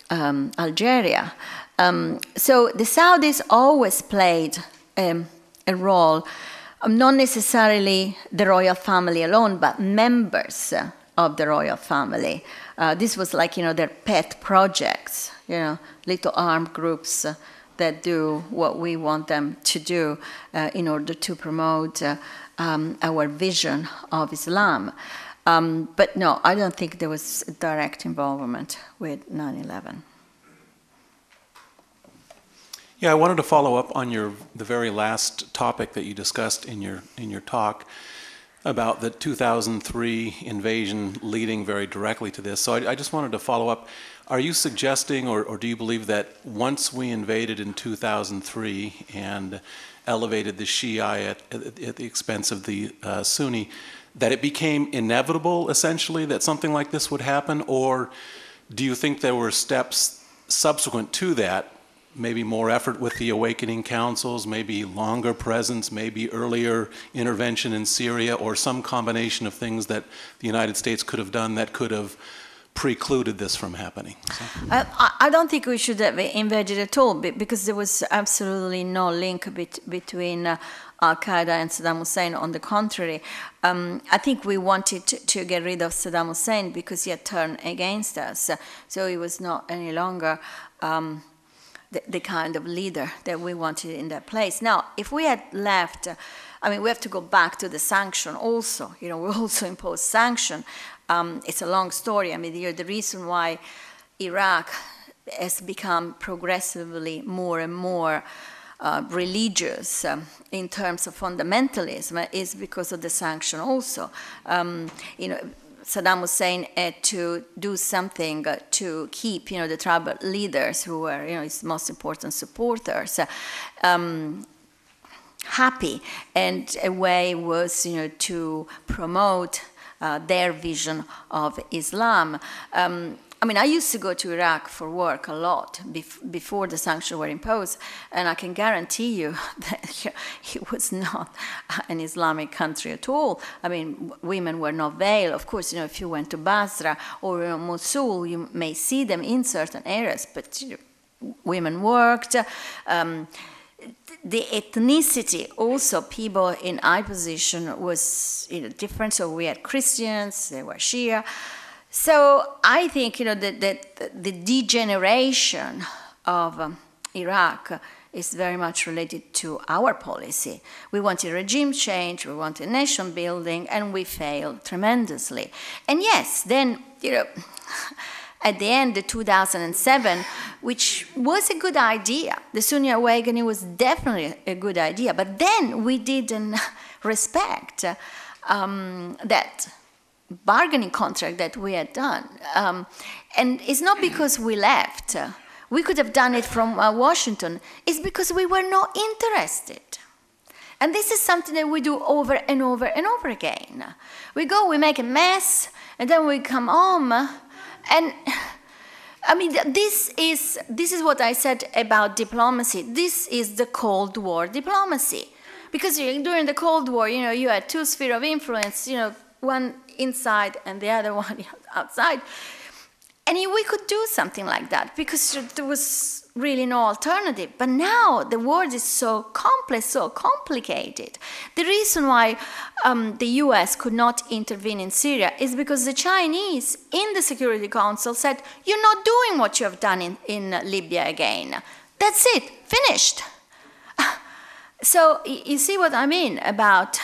um, Algeria. Um, so the Saudis always played um, a role, um, not necessarily the royal family alone, but members of the royal family. Uh, this was like, you know, their pet projects, you know, little armed groups that do what we want them to do uh, in order to promote uh, um, our vision of Islam. Um, but no, I don't think there was direct involvement with nine eleven. Yeah, I wanted to follow up on your the very last topic that you discussed in your in your talk about the two thousand three invasion leading very directly to this. So I, I just wanted to follow up. Are you suggesting, or, or do you believe that once we invaded in two thousand three and elevated the Shia at, at, at the expense of the uh, Sunni, that it became inevitable, essentially, that something like this would happen? Or do you think there were steps subsequent to that, maybe more effort with the awakening councils, maybe longer presence, maybe earlier intervention in Syria, or some combination of things that the United States could have done that could have precluded this from happening? So. I, I don't think we should have invaded at all, because there was absolutely no link bet between uh, Al-Qaeda and Saddam Hussein. On the contrary, um, I think we wanted to, to get rid of Saddam Hussein because he had turned against us. So he was not any longer Um, The, the kind of leader that we wanted in that place. Now, if we had left, uh, I mean, we have to go back to the sanction also. You know, we also imposed sanction. Um, it's a long story. I mean, the, the reason why Iraq has become progressively more and more uh, religious um, in terms of fundamentalism is because of the sanction also. Um, you know, Saddam Hussein had to do something to keep, you know, the tribal leaders who were, you know, his most important supporters um, happy, and a way was, you know, to promote uh, their vision of Islam. Um, I mean, I used to go to Iraq for work a lot bef before the sanctions were imposed, and I can guarantee you that it was not an Islamic country at all. I mean, women were not veiled. Of course, you know, if you went to Basra or you know, Mosul, you may see them in certain areas, but you know, women worked. Um, The ethnicity also, people in high position was you know, different. So we had Christians, they were Shia. So I think you know that, that the degeneration of um, Iraq is very much related to our policy. We wanted regime change, we wanted nation building, and we failed tremendously. And yes, then you know, at the end of two thousand seven, which was a good idea, the Sunni awakening was definitely a good idea. But then we didn't respect um, that bargaining contract that we had done. Um, and it's not because we left. We could have done it from uh, Washington. It's because we were not interested. And this is something that we do over and over and over again. We go, we make a mess, and then we come home. And I mean, this is, this is what I said about diplomacy. This is the Cold War diplomacy. Because during the Cold War, you know, you had two spheres of influence, you know, one inside and the other one outside. And we could do something like that because there was really no alternative. But now the world is so complex, so complicated. The reason why um, the U S could not intervene in Syria is because the Chinese in the Security Council said, you're not doing what you have done in, in Libya again. That's it, finished. So you see what I mean about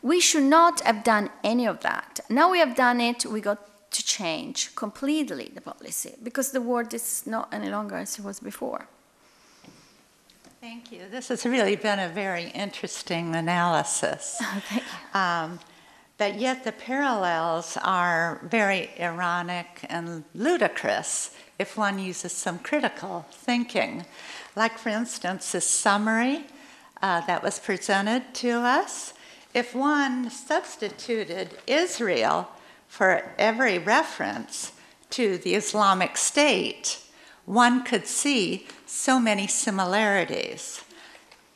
we should not have done any of that. Now we have done it, we got to change completely the policy because the world is not any longer as it was before. Thank you. This has really been a very interesting analysis. Oh, thank you. Um, but yet the parallels are very ironic and ludicrous if one uses some critical thinking. Like, for instance, this summary uh, that was presented to us. If one substituted Israel for every reference to the Islamic State, one could see so many similarities.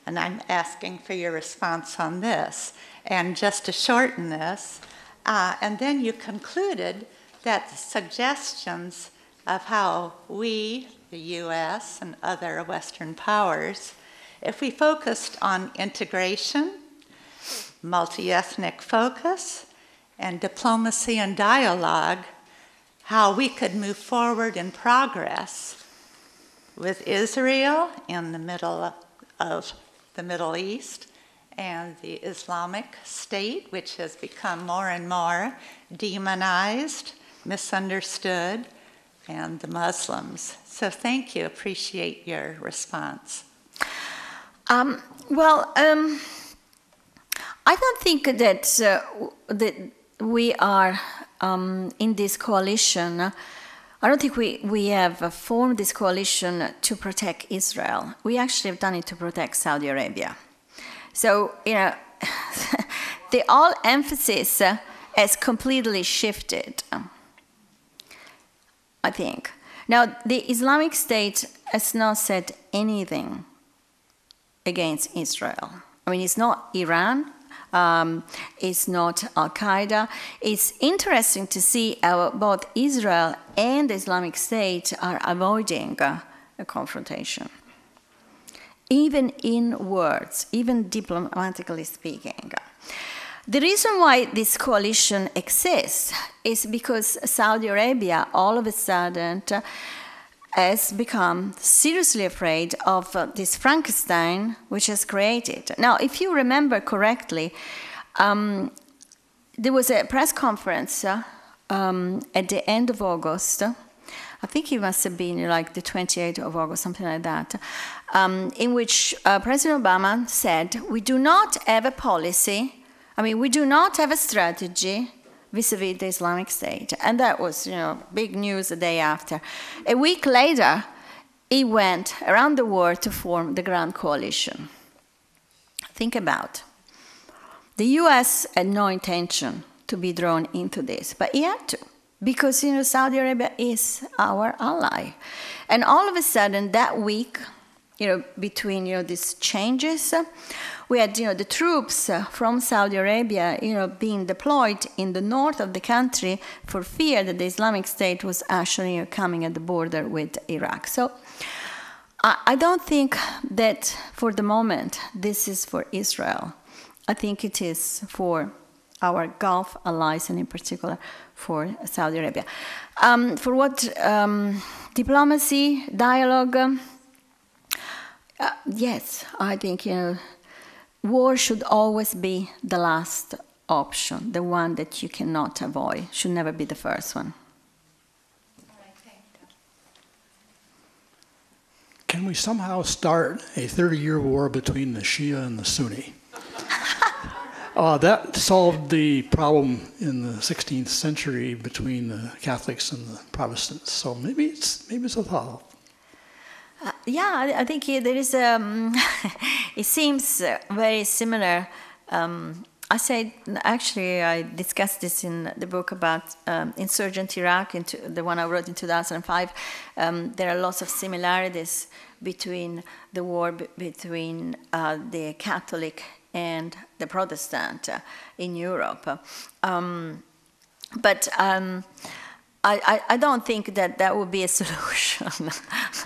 And I'm asking for your response on this. And just to shorten this, uh, and then you concluded that the suggestions of how we, the U S and other Western powers, if we focused on integration, multi-ethnic focus, and diplomacy and dialogue, how we could move forward in progress with Israel in the middle of the Middle East and the Islamic State, which has become more and more demonized, misunderstood, and the Muslims. So thank you, appreciate your response. Um, well, um, I don't think that, uh, that we are um, in this coalition. I don't think we, we have formed this coalition to protect Israel. We actually have done it to protect Saudi Arabia. So, you know, the all emphasis uh, has completely shifted. I think. Now, the Islamic State has not said anything against Israel. I mean, it's not Iran, um, it's not Al-Qaeda. It's interesting to see how both Israel and the Islamic State are avoiding uh, a confrontation. Even in words, even diplomatically speaking. The reason why this coalition exists is because Saudi Arabia all of a sudden has become seriously afraid of this Frankenstein which has created. Now, if you remember correctly, um, there was a press conference uh, um, at the end of August. I think it must have been like the twenty-eighth of August, something like that, um, in which uh, President Obama said, we do not have a policy. I mean, we do not have a strategy vis-a-vis the Islamic State. And that was, you know, big news the day after. A week later, he went around the world to form the Grand Coalition. Think about. The U S had no intention to be drawn into this, but he had to. Because, you know, Saudi Arabia is our ally. And all of a sudden, that week, you know, between, you know, these changes, we had, you know, the troops from Saudi Arabia, you know, being deployed in the north of the country for fear that the Islamic State was actually, you know, coming at the border with Iraq. So I don't think that for the moment this is for Israel. I think it is for our Gulf allies and in particular for Saudi Arabia. Um, for what um, diplomacy, dialogue, um, uh, yes, I think, you know, war should always be the last option, the one that you cannot avoid, should never be the first one. Can we somehow start a thirty-year war between the Shia and the Sunni? uh, that solved the problem in the sixteenth century between the Catholics and the Protestants, so maybe it's, maybe it's a thought. Uh, yeah, I think there is. Um, it seems very similar. Um, I said actually, I discussed this in the book about um, insurgent Iraq, into the one I wrote in two thousand five. Um, there are lots of similarities between the war b between uh, the Catholic and the Protestant uh, in Europe. Um, but um, I, I don't think that that would be a solution.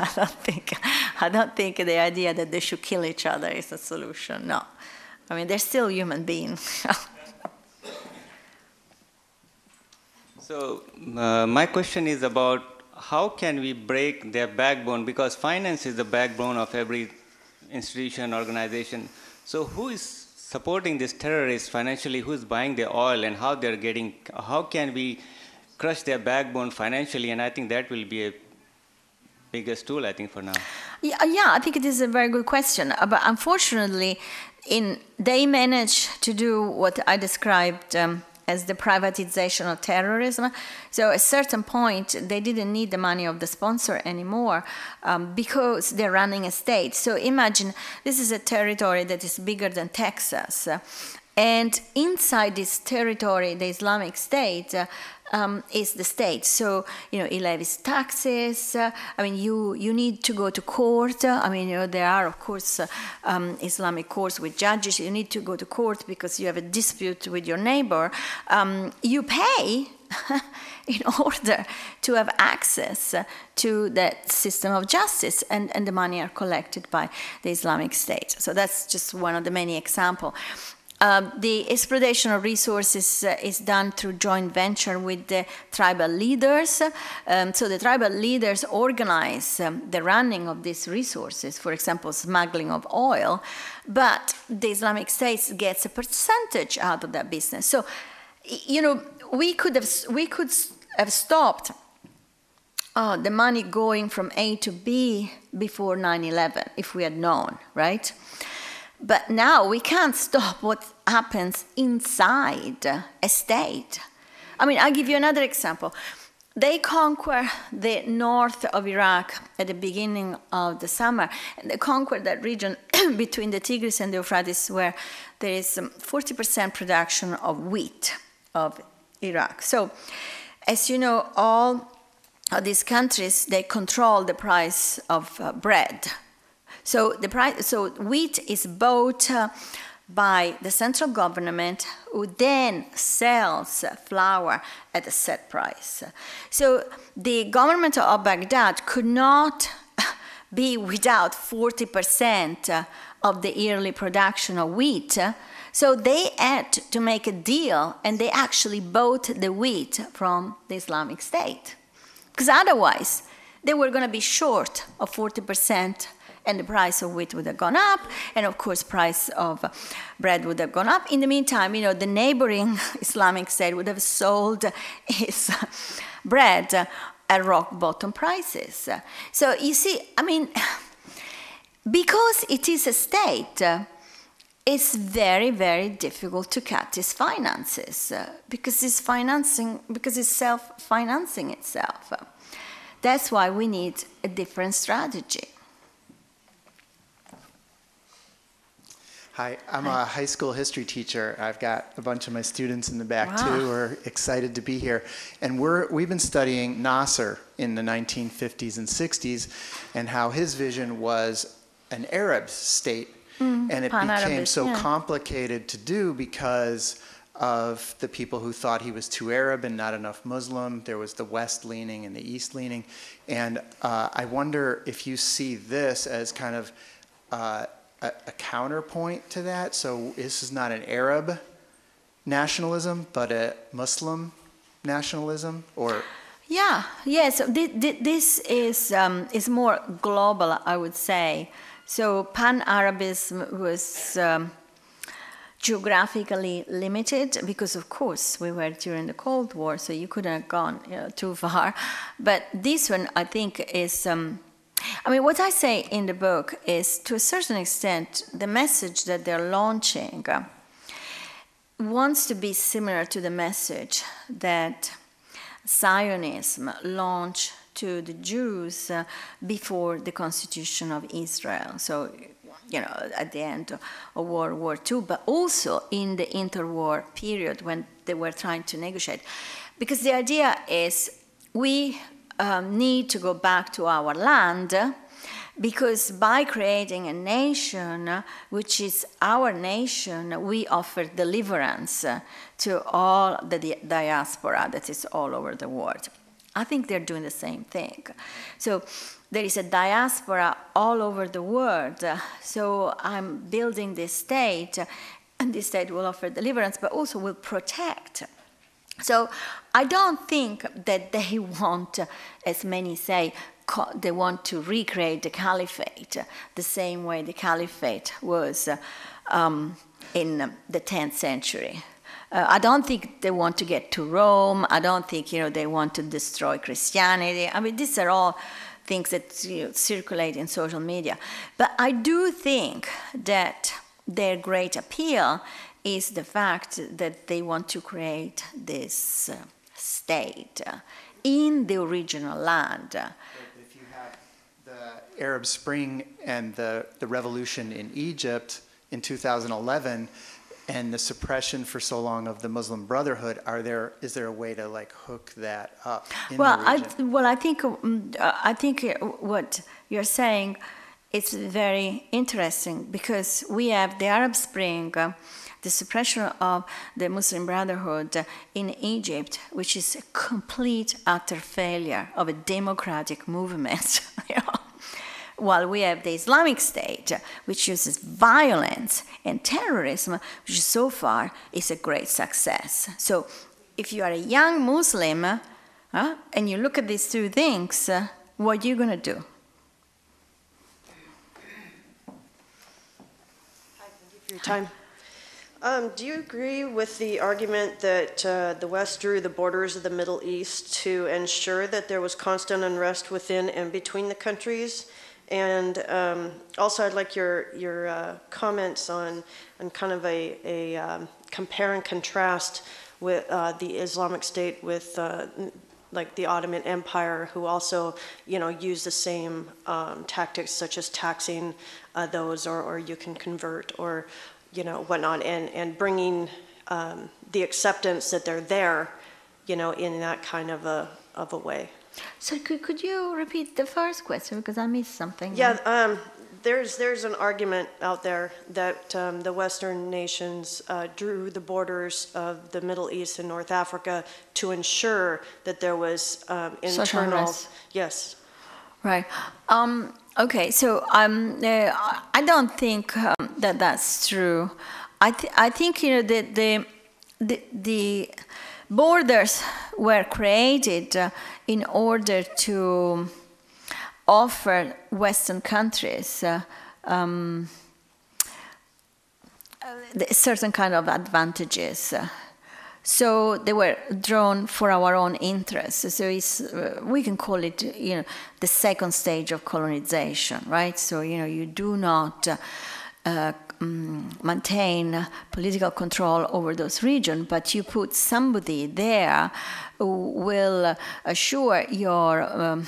I don't think I don't think the idea that they should kill each other is a solution. No, I mean they're still human beings. So uh, my question is about how can we break their backbone, because finance is the backbone of every institution, organization. So who is supporting these terrorists financially? Who is buying their oil and how they're getting? How can we crush their backbone financially? And I think that will be a biggest tool, I think, for now. Yeah, yeah, I think it is a very good question. But unfortunately, in they manage to do what I described um, as the privatization of terrorism. So at a certain point, they didn't need the money of the sponsor anymore um, because they're running a state. So imagine this is a territory that is bigger than Texas. And inside this territory, the Islamic State uh, Um, is the state. So, you know, it levies taxes. Uh, I mean, you, you need to go to court. Uh, I mean, you know, there are, of course, uh, um, Islamic courts with judges. You need to go to court because you have a dispute with your neighbor. Um, you pay in order to have access to that system of justice, and, and the money are collected by the Islamic State. So that's just one of the many examples. Uh, the exploitation of resources uh, is done through joint venture with the tribal leaders. Um, so the tribal leaders organize um, the running of these resources, for example, smuggling of oil, but the Islamic State gets a percentage out of that business. So, you know, we could have, we could have stopped uh, the money going from A to B before nine eleven if we had known, right? But now we can't stop what happens inside a state. I mean, I'll give you another example. They conquer the north of Iraq at the beginning of the summer. And they conquer that region between the Tigris and the Euphrates, where there is forty percent production of wheat of Iraq. So, as you know, all of these countries, they control the price of uh, bread. So the price, so wheat is bought uh, by the central government, who then sells flour at a set price. So the government of Baghdad could not be without forty percent of the yearly production of wheat. So they had to make a deal, and they actually bought the wheat from the Islamic State, because otherwise they were going to be short of forty percent. And the price of wheat would have gone up, and of course, price of bread would have gone up. In the meantime, you know, the neighboring Islamic State would have sold its bread at rock bottom prices. So you see, I mean, because it is a state, it's very, very difficult to cut its finances because it's financing, because it's self-financing itself. That's why we need a different strategy. Hi, I'm Hi. a high school history teacher. I've got a bunch of my students in the back wow. too. We're excited to be here. And we're, we've been studying Nasser in the nineteen fifties and sixties and how his vision was an Arab state. Mm, and it became so yeah. complicated to do because of the people who thought he was too Arab and not enough Muslim. There was the West leaning and the East leaning. And uh, I wonder if you see this as kind of uh, A, a counterpoint to that. So this is not an Arab nationalism, but a Muslim nationalism, or? Yeah, yes, yeah, so th th this is, um, is more global, I would say. So pan-Arabism was um, geographically limited because, of course, we were during the Cold War, so you couldn't have gone you know, too far. But this one, I think, is um, I mean, what I say in the book is, to a certain extent, the message that they're launching wants to be similar to the message that Zionism launched to the Jews before the Constitution of Israel. So, you know, at the end of World War Two, but also in the interwar period when they were trying to negotiate. Because the idea is we Um, need to go back to our land, Because by creating a nation, which is our nation, we offer deliverance to all the di diaspora that is all over the world. I think they're doing the same thing. So there is a diaspora all over the world. So I'm building this state, and this state will offer deliverance, but also will protect. So I don't think that they want, as many say, they want to recreate the caliphate the same way the caliphate was um, in the tenth century. Uh, I don't think they want to get to Rome. I don't think, you know, they want to destroy Christianity. I mean, these are all things that, you know, circulate in social media. But I do think that their great appeal is the fact that they want to create this uh, state uh, in the original land. If you had the Arab Spring and the, the revolution in Egypt in two thousand eleven, and the suppression for so long of the Muslim Brotherhood, are there, is there a way to like hook that up in well, the region? I, well, I think, I think what you're saying is very interesting, because we have the Arab Spring, uh, the suppression of the Muslim Brotherhood in Egypt, which is a complete utter failure of a democratic movement. You know? While we have the Islamic State, which uses violence and terrorism, which so far is a great success. So if you are a young Muslim uh, and you look at these two things, uh, what are you going to do? Hi, thank you for your time. Um, do you agree with the argument that uh, the West drew the borders of the Middle East to ensure that there was constant unrest within and between the countries? And um, also, I'd like your your uh, comments on on kind of a, a um, compare and contrast with uh, the Islamic State with uh, like the Ottoman Empire, who also, you know, used the same um, tactics, such as taxing uh, those, or or you can convert, or you know, whatnot, and and bringing um, the acceptance that they're there, you know, in that kind of a of a way. So could, could you repeat the first question, because I missed something? Yeah, um, there's there's an argument out there that um, the Western nations uh, drew the borders of the Middle East and North Africa to ensure that there was um, internal. Social yes. Right. Um, okay. So um, uh, I don't think um, that that's true. I th I think you know the the the, the borders were created uh, in order to offer Western countries uh, um, certain kind of advantages. So they were drawn for our own interests. So it's, uh, we can call it, you know, the second stage of colonization, right? So, you know, you do not uh, uh, maintain political control over those regions, but you put somebody there who will assure your um,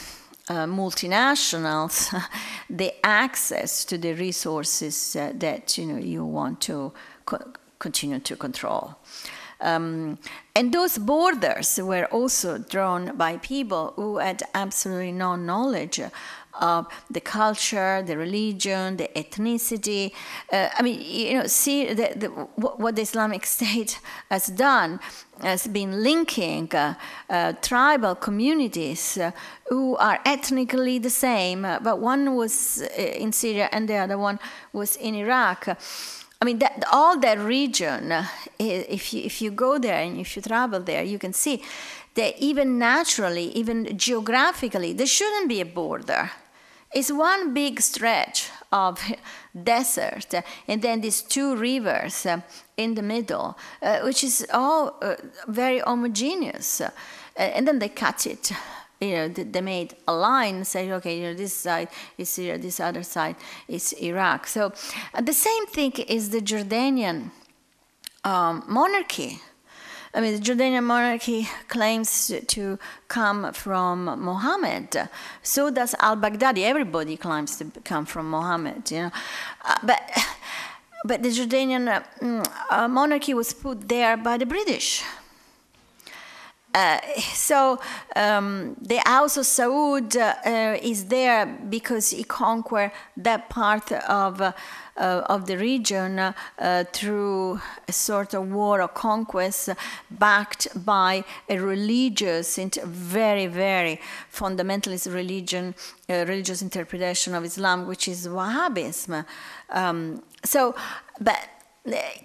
uh, multinationals the access to the resources uh, that, you know, you want to co continue to control. Um, and those borders were also drawn by people who had absolutely no knowledge of the culture, the religion, the ethnicity. Uh, I mean, you know, see the, the, what the Islamic State has done has been linking uh, uh, tribal communities uh, who are ethnically the same, uh, but one was uh, in Syria and the other one was in Iraq. I mean, that, all that region, uh, if, you, if you go there and if you travel there, you can see that even naturally, even geographically, there shouldn't be a border. It's one big stretch of desert, uh, and then these two rivers uh, in the middle, uh, which is all uh, very homogeneous. Uh, and then they cut it. You know, they made a line, saying, okay, you know, this side is Syria, this other side is Iraq. So uh, the same thing is the Jordanian um, monarchy. I mean, the Jordanian monarchy claims to come from Mohammed. So does al-Baghdadi. Everybody claims to come from Mohammed, you know. Uh, but, but the Jordanian uh, uh, monarchy was put there by the British. Uh, so um, the House of Saud uh, is there because he conquered that part of, uh, of the region uh, through a sort of war or conquest backed by a religious, very, very fundamentalist religion, uh, religious interpretation of Islam, which is Wahhabism. Um, so, but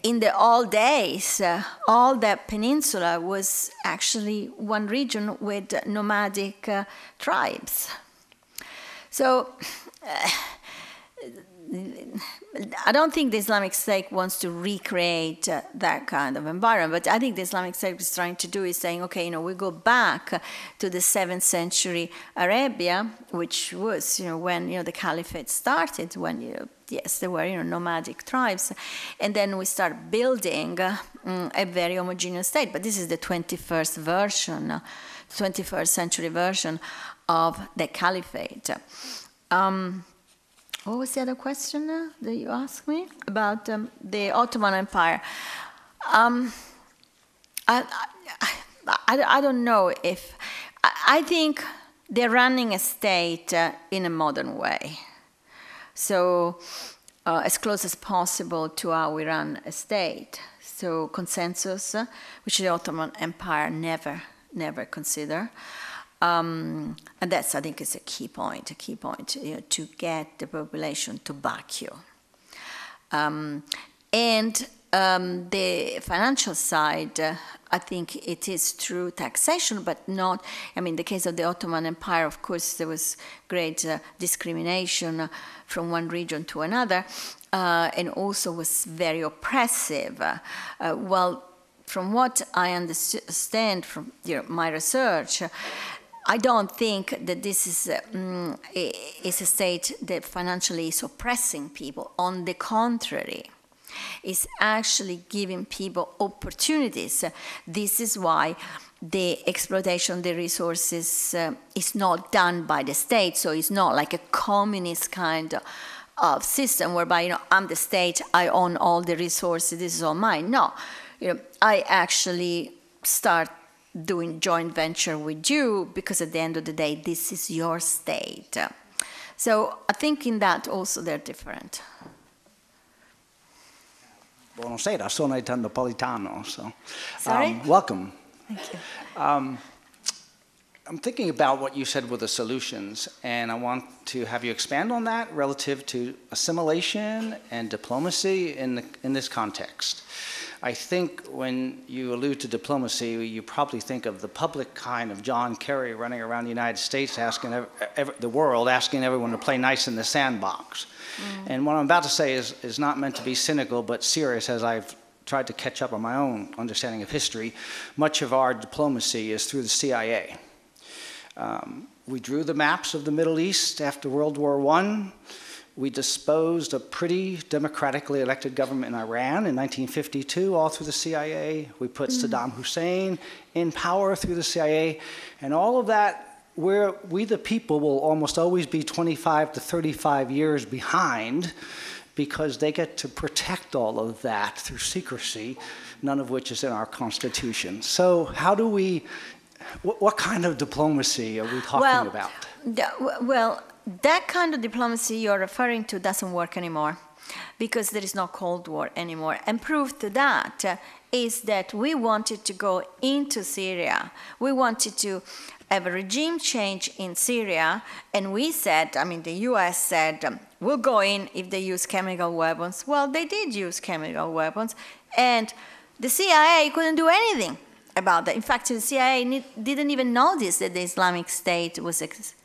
in the old days, uh, all that peninsula was actually one region with nomadic uh, tribes. So uh, I don't think the Islamic State wants to recreate uh, that kind of environment, but I think the Islamic State is trying to do is saying, okay, you know, we go back to the seventh century Arabia, which was, you know, when, you know, the caliphate started, when you know, yes, there were, you know, nomadic tribes. And then we start building uh, a very homogeneous state. But this is the twenty-first version, twenty-first century version of the caliphate. Um, what was the other question that you asked me? About um, the Ottoman Empire. Um, I, I, I don't know if... I, I think they're running a state uh, in a modern way. So uh, as close as possible to how we run a state. So consensus, uh, which the Ottoman Empire never, never consider. Um, and that's, I think, is a key point, a key point, you know, to get the population to back you. Um, and um, the financial side, uh, I think it is through taxation, but not, I mean, the case of the Ottoman Empire, of course, there was great uh, discrimination from one region to another, uh, and also was very oppressive. Uh, uh, well, from what I understand from you know, my research, I don't think that this is a, mm, is a state that financially is oppressing people. On the contrary, is actually giving people opportunities. This is why the exploitation of the resources uh, is not done by the state, so it's not like a communist kind of system whereby, you know, I'm the state, I own all the resources, this is all mine. No, you know, I actually start doing joint venture with you because at the end of the day, this is your state. So I think in that also they're different. Buonasera, sono Napolitano, so um, welcome. Thank you. Um, I'm thinking about what you said with the solutions, and I want to have you expand on that relative to assimilation and diplomacy in, the, in this context. I think when you allude to diplomacy, you probably think of the public kind of John Kerry running around the United States, asking ev ev the world, asking everyone to play nice in the sandbox. Mm. And what I'm about to say is, is not meant to be cynical, but serious as I've tried to catch up on my own understanding of history. Much of our diplomacy is through the C I A. Um, we drew the maps of the Middle East after World War One. We disposed of pretty democratically elected government in Iran in nineteen fifty-two, all through the C I A. We put mm. Saddam Hussein in power through the C I A. And all of that, where we the people will almost always be twenty-five to thirty-five years behind because they get to protect all of that through secrecy, none of which is in our Constitution. So how do we, what, what kind of diplomacy are we talking well, about? Well, that kind of diplomacy you're referring to doesn't work anymore because there is no Cold War anymore. And proof to that is that we wanted to go into Syria. We wanted to have a regime change in Syria, and we said, I mean, the U S said, um, we'll go in if they use chemical weapons. Well, they did use chemical weapons, and the C I A couldn't do anything about that. In fact, the C I A need, didn't even notice that the Islamic State was ex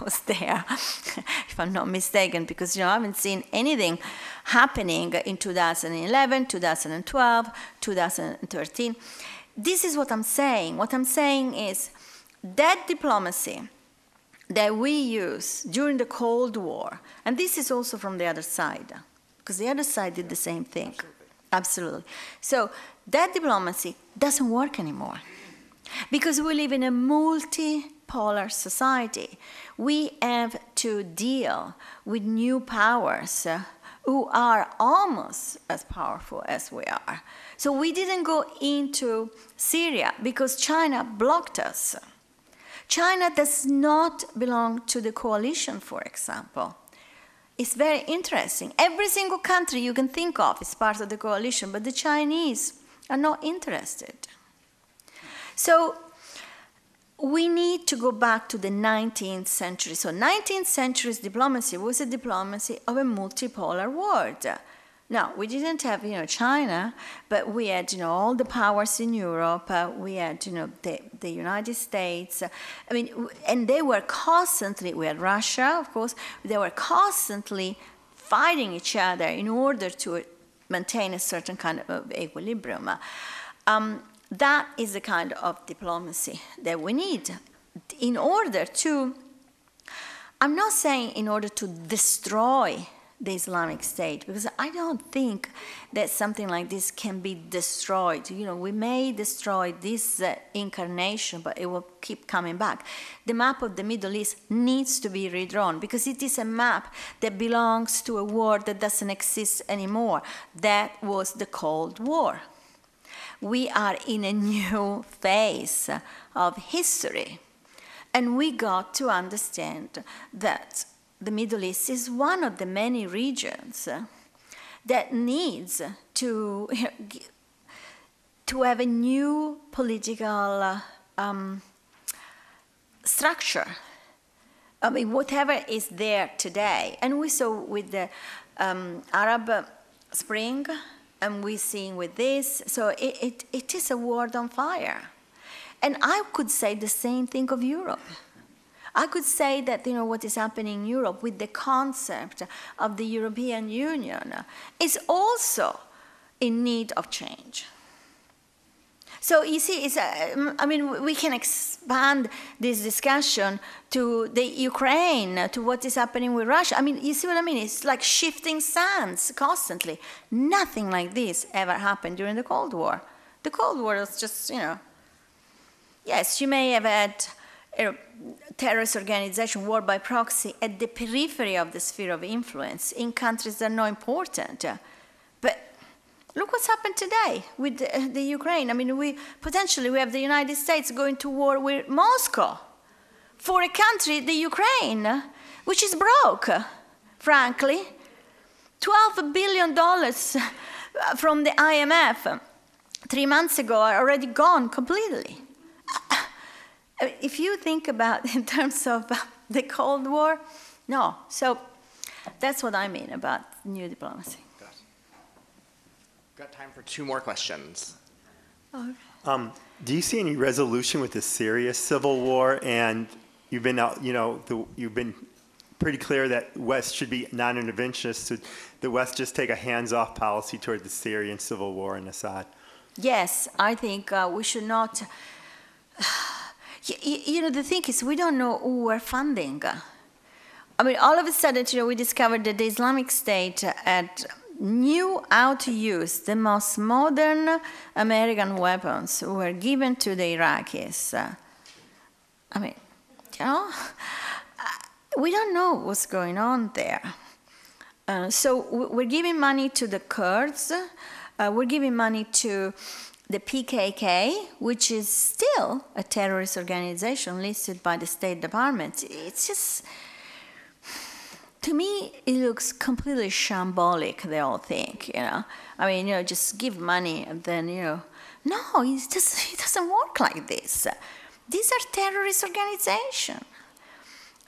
was there, if I'm not mistaken, because, you know, I haven't seen anything happening in two thousand eleven, two thousand twelve, two thousand thirteen. This is what I'm saying. What I'm saying is that diplomacy that we use during the Cold War, and this is also from the other side, because the other side did the same thing. Absolutely. Absolutely. So that diplomacy doesn't work anymore, because we live in a multipolar society. We have to deal with new powers, uh, who are almost as powerful as we are. So we didn't go into Syria because China blocked us. China does not belong to the coalition, for example. It's very interesting. Every single country you can think of is part of the coalition, but the Chinese are not interested. So we need to go back to the nineteenth century. So nineteenth century's diplomacy was a diplomacy of a multipolar world. Now, we didn't have, you know, China, but we had, you know, all the powers in Europe. Uh, we had, you know, the, the United States. Uh, I mean, and they were constantly, we had Russia, of course, they were constantly fighting each other in order to maintain a certain kind of equilibrium. Um, that is the kind of diplomacy that we need in order to, I'm not saying in order to destroy the Islamic State, because I don't think that something like this can be destroyed. You know, we may destroy this uh, incarnation, but it will keep coming back. The map of the Middle East needs to be redrawn, because it is a map that belongs to a war that doesn't exist anymore. That was the Cold War. We are in a new phase of history, and we got to understand that the Middle East is one of the many regions that needs to, to have a new political um, structure. I mean, whatever is there today. And we saw with the um, Arab Spring, and we're seeing with this. So it, it, it is a world on fire. And I could say the same thing of Europe. I could say that, you know, what is happening in Europe with the concept of the European Union is also in need of change. So you see, it's a, I mean, we can expand this discussion to the Ukraine, to what is happening with Russia. I mean, you see what I mean? It's like shifting sands constantly. Nothing like this ever happened during the Cold War. The Cold War was just, you know, yes, you may have had terrorist organization, war by proxy, at the periphery of the sphere of influence in countries that are not important. But look what's happened today with the, the Ukraine. I mean, we potentially we have the United States going to war with Moscow for a country, the Ukraine, which is broke, frankly. twelve billion dollars from the I M F three months ago are already gone completely. If you think about in terms of the Cold War, no. So that's what I mean about new diplomacy. Got, Got time for two more questions. Right. Um, do you see any resolution with the Syria civil war? And you've been out, you know, the, you've been pretty clear that West should be non-interventionist. So the West just take a hands-off policy toward the Syrian civil war and Assad. Yes, I think uh, we should not. You know, the thing is, we don't know who we're funding. I mean, all of a sudden, you know, we discovered that the Islamic State had knew how to use the most modern American weapons were given to the Iraqis. I mean, you know, we don't know what's going on there. Uh, so we're giving money to the Kurds. Uh, we're giving money to the P K K, which is still a terrorist organization listed by the State Department. It's just, to me, it looks completely shambolic, the whole thing, you know. I mean, you know, just give money and then, you know. No, it's just, it doesn't work like this. These are terrorist organizations.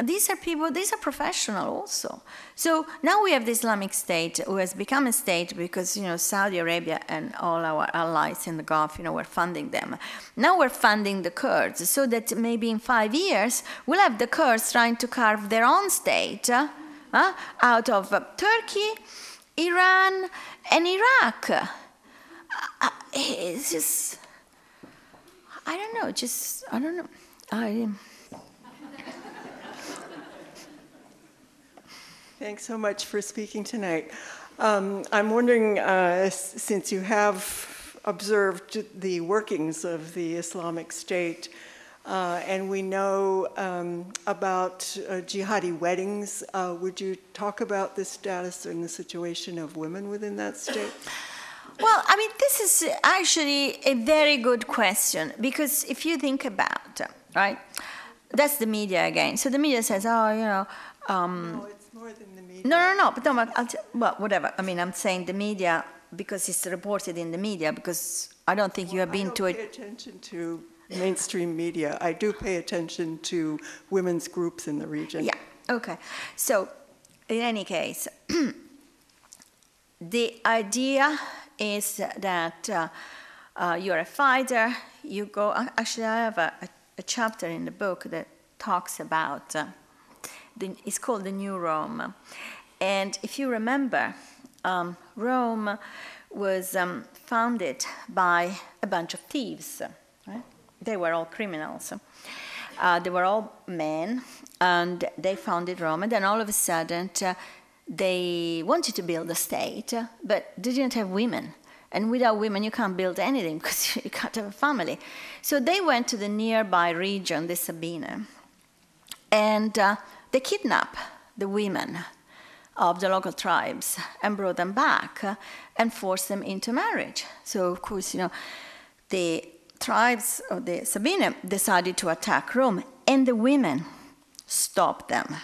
These are people, these are professionals also. So now we have the Islamic State, who has become a state because, you know, Saudi Arabia and all our allies in the Gulf, you know, we're funding them. Now we're funding the Kurds, so that maybe in five years, we'll have the Kurds trying to carve their own state uh, uh, out of uh, Turkey, Iran, and Iraq. Uh, uh, it's just, I don't know, just, I don't know. I. Thanks so much for speaking tonight. Um, I'm wondering, uh, since you have observed the workings of the Islamic State, Uh, and we know um, about uh, jihadi weddings. Uh, would you talk about the status and the situation of women within that state? Well, I mean, this is actually a very good question, because if you think about, right, that's the media again. So the media says, oh, you know. Um, no, it's more than the media. No, no, no, but no, I'll t well, whatever. I mean, I'm saying the media because it's reported in the media, because I don't think well, you have been to it. I don't pay attention to mainstream media. I do pay attention to women's groups in the region. Yeah, okay. So, in any case, the idea is that uh, uh, you're a fighter, you go, actually I have a, a, a chapter in the book that talks about, uh, the, it's called the New Rome. And if you remember, um, Rome was um, founded by a bunch of thieves, right? They were all criminals. Uh, they were all men, and they founded Rome, and then all of a sudden uh, they wanted to build a state, uh, but they didn't have women. And without women you can't build anything, because you can't have a family. So they went to the nearby region, the Sabine, and uh, they kidnapped the women of the local tribes and brought them back uh, and forced them into marriage. So of course, you know, the tribes of the Sabine decided to attack Rome, and the women stopped them.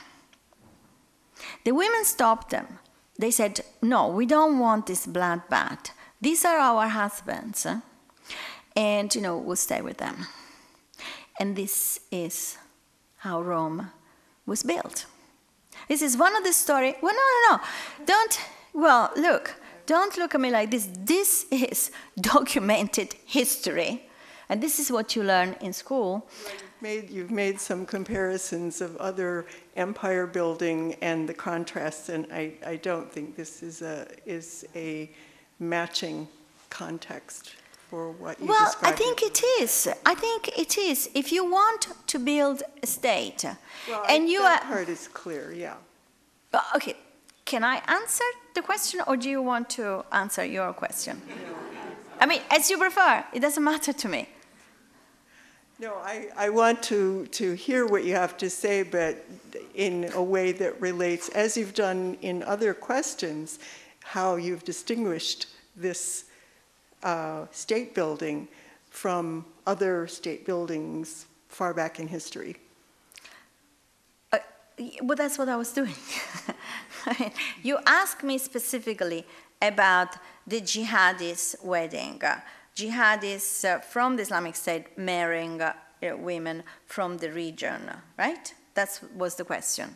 The women stopped them. They said, no, we don't want this bloodbath. These are our husbands, eh? And, you know, we'll stay with them. And this is how Rome was built. This is one of the stories. Well, no, no, no. Don't, well, look, don't look at me like this. This is documented history. And this is what you learn in school. Well, you've, made, you've made some comparisons of other empire building and the contrasts, and I, I don't think this is a, is a matching context for what you described. Well, I think it is. I think it is. If you want to build a state, well, and you that are, part is clear, yeah. Okay, can I answer the question, or do you want to answer your question? I mean, as you prefer. It doesn't matter to me. No, I, I want to, to hear what you have to say, but in a way that relates, as you've done in other questions, how you've distinguished this uh, state building from other state buildings far back in history. Uh, well, that's what I was doing. I mean, you asked me specifically about the jihadist wedding. Uh, jihadists uh, from the Islamic State marrying uh, uh, women from the region, right? That was the question.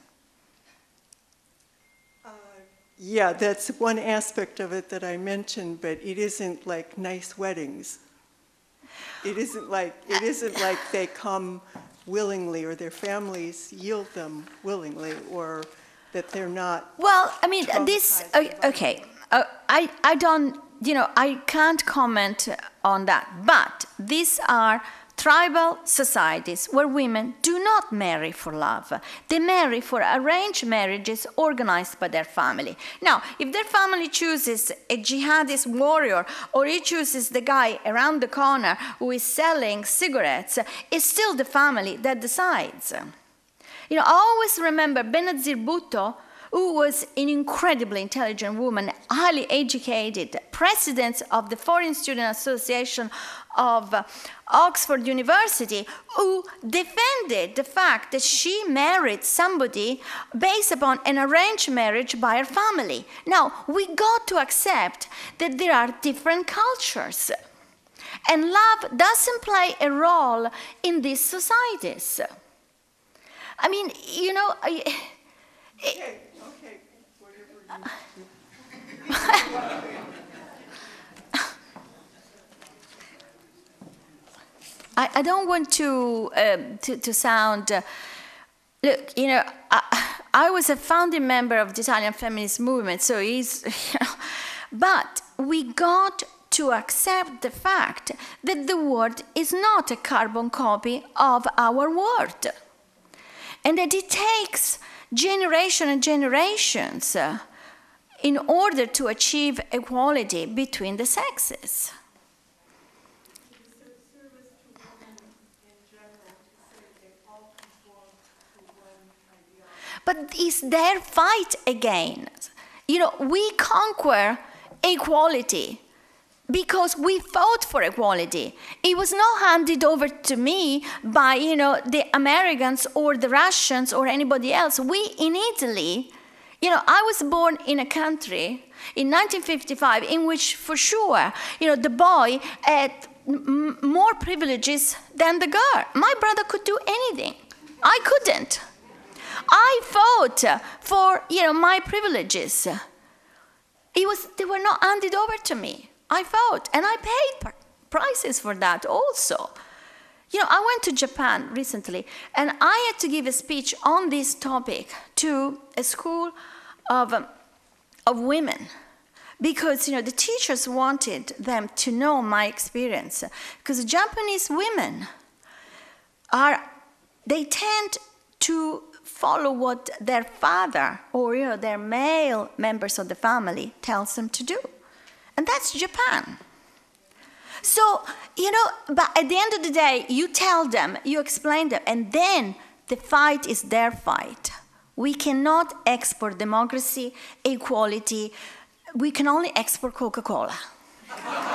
Uh, yeah, that's one aspect of it that I mentioned, but it isn't like nice weddings. It isn't like, it isn't like they come willingly, or their families yield them willingly, or that they're not. Well, I mean, this, uh, okay. Uh, I, I don't, you know, I can't comment on that, but these are tribal societies where women do not marry for love. They marry for arranged marriages organized by their family. Now, if their family chooses a jihadist warrior, or he chooses the guy around the corner who is selling cigarettes, it's still the family that decides. You know, I always remember Benazir Bhutto, who was an incredibly intelligent woman, highly educated, president of the Foreign Student Association of uh, Oxford University, who defended the fact that she married somebody based upon an arranged marriage by her family. Now, we got to accept that there are different cultures, and love doesn't play a role in these societies. I mean, you know... I, it, I, I don't want to, uh, to, to sound, uh, look, you know, I, I was a founding member of the Italian feminist movement, so it's, you know, but we got to accept the fact that the world is not a carbon copy of our world, and that it takes generation and generations uh, in order to achieve equality between the sexes. it's their fight again. You know, we conquer equality because we fought for equality. It was not handed over to me by, you know, the Americans or the Russians or anybody else. We in Italy, you know, I was born in a country in nineteen fifty-five in which, for sure, you know, the boy had m more privileges than the girl. My brother could do anything. I couldn't. I fought for, you know, my privileges. It was, they were not handed over to me. I fought, and I paid prices for that also. You know, I went to Japan recently, and I had to give a speech on this topic to a school of, um, of women, because, you know, the teachers wanted them to know my experience, because Japanese women are, they tend to follow what their father or, you know, their male members of the family tells them to do. And that's Japan. So, you know, but at the end of the day, you tell them, you explain them, and then the fight is their fight. We cannot export democracy, equality. We can only export Coca-Cola.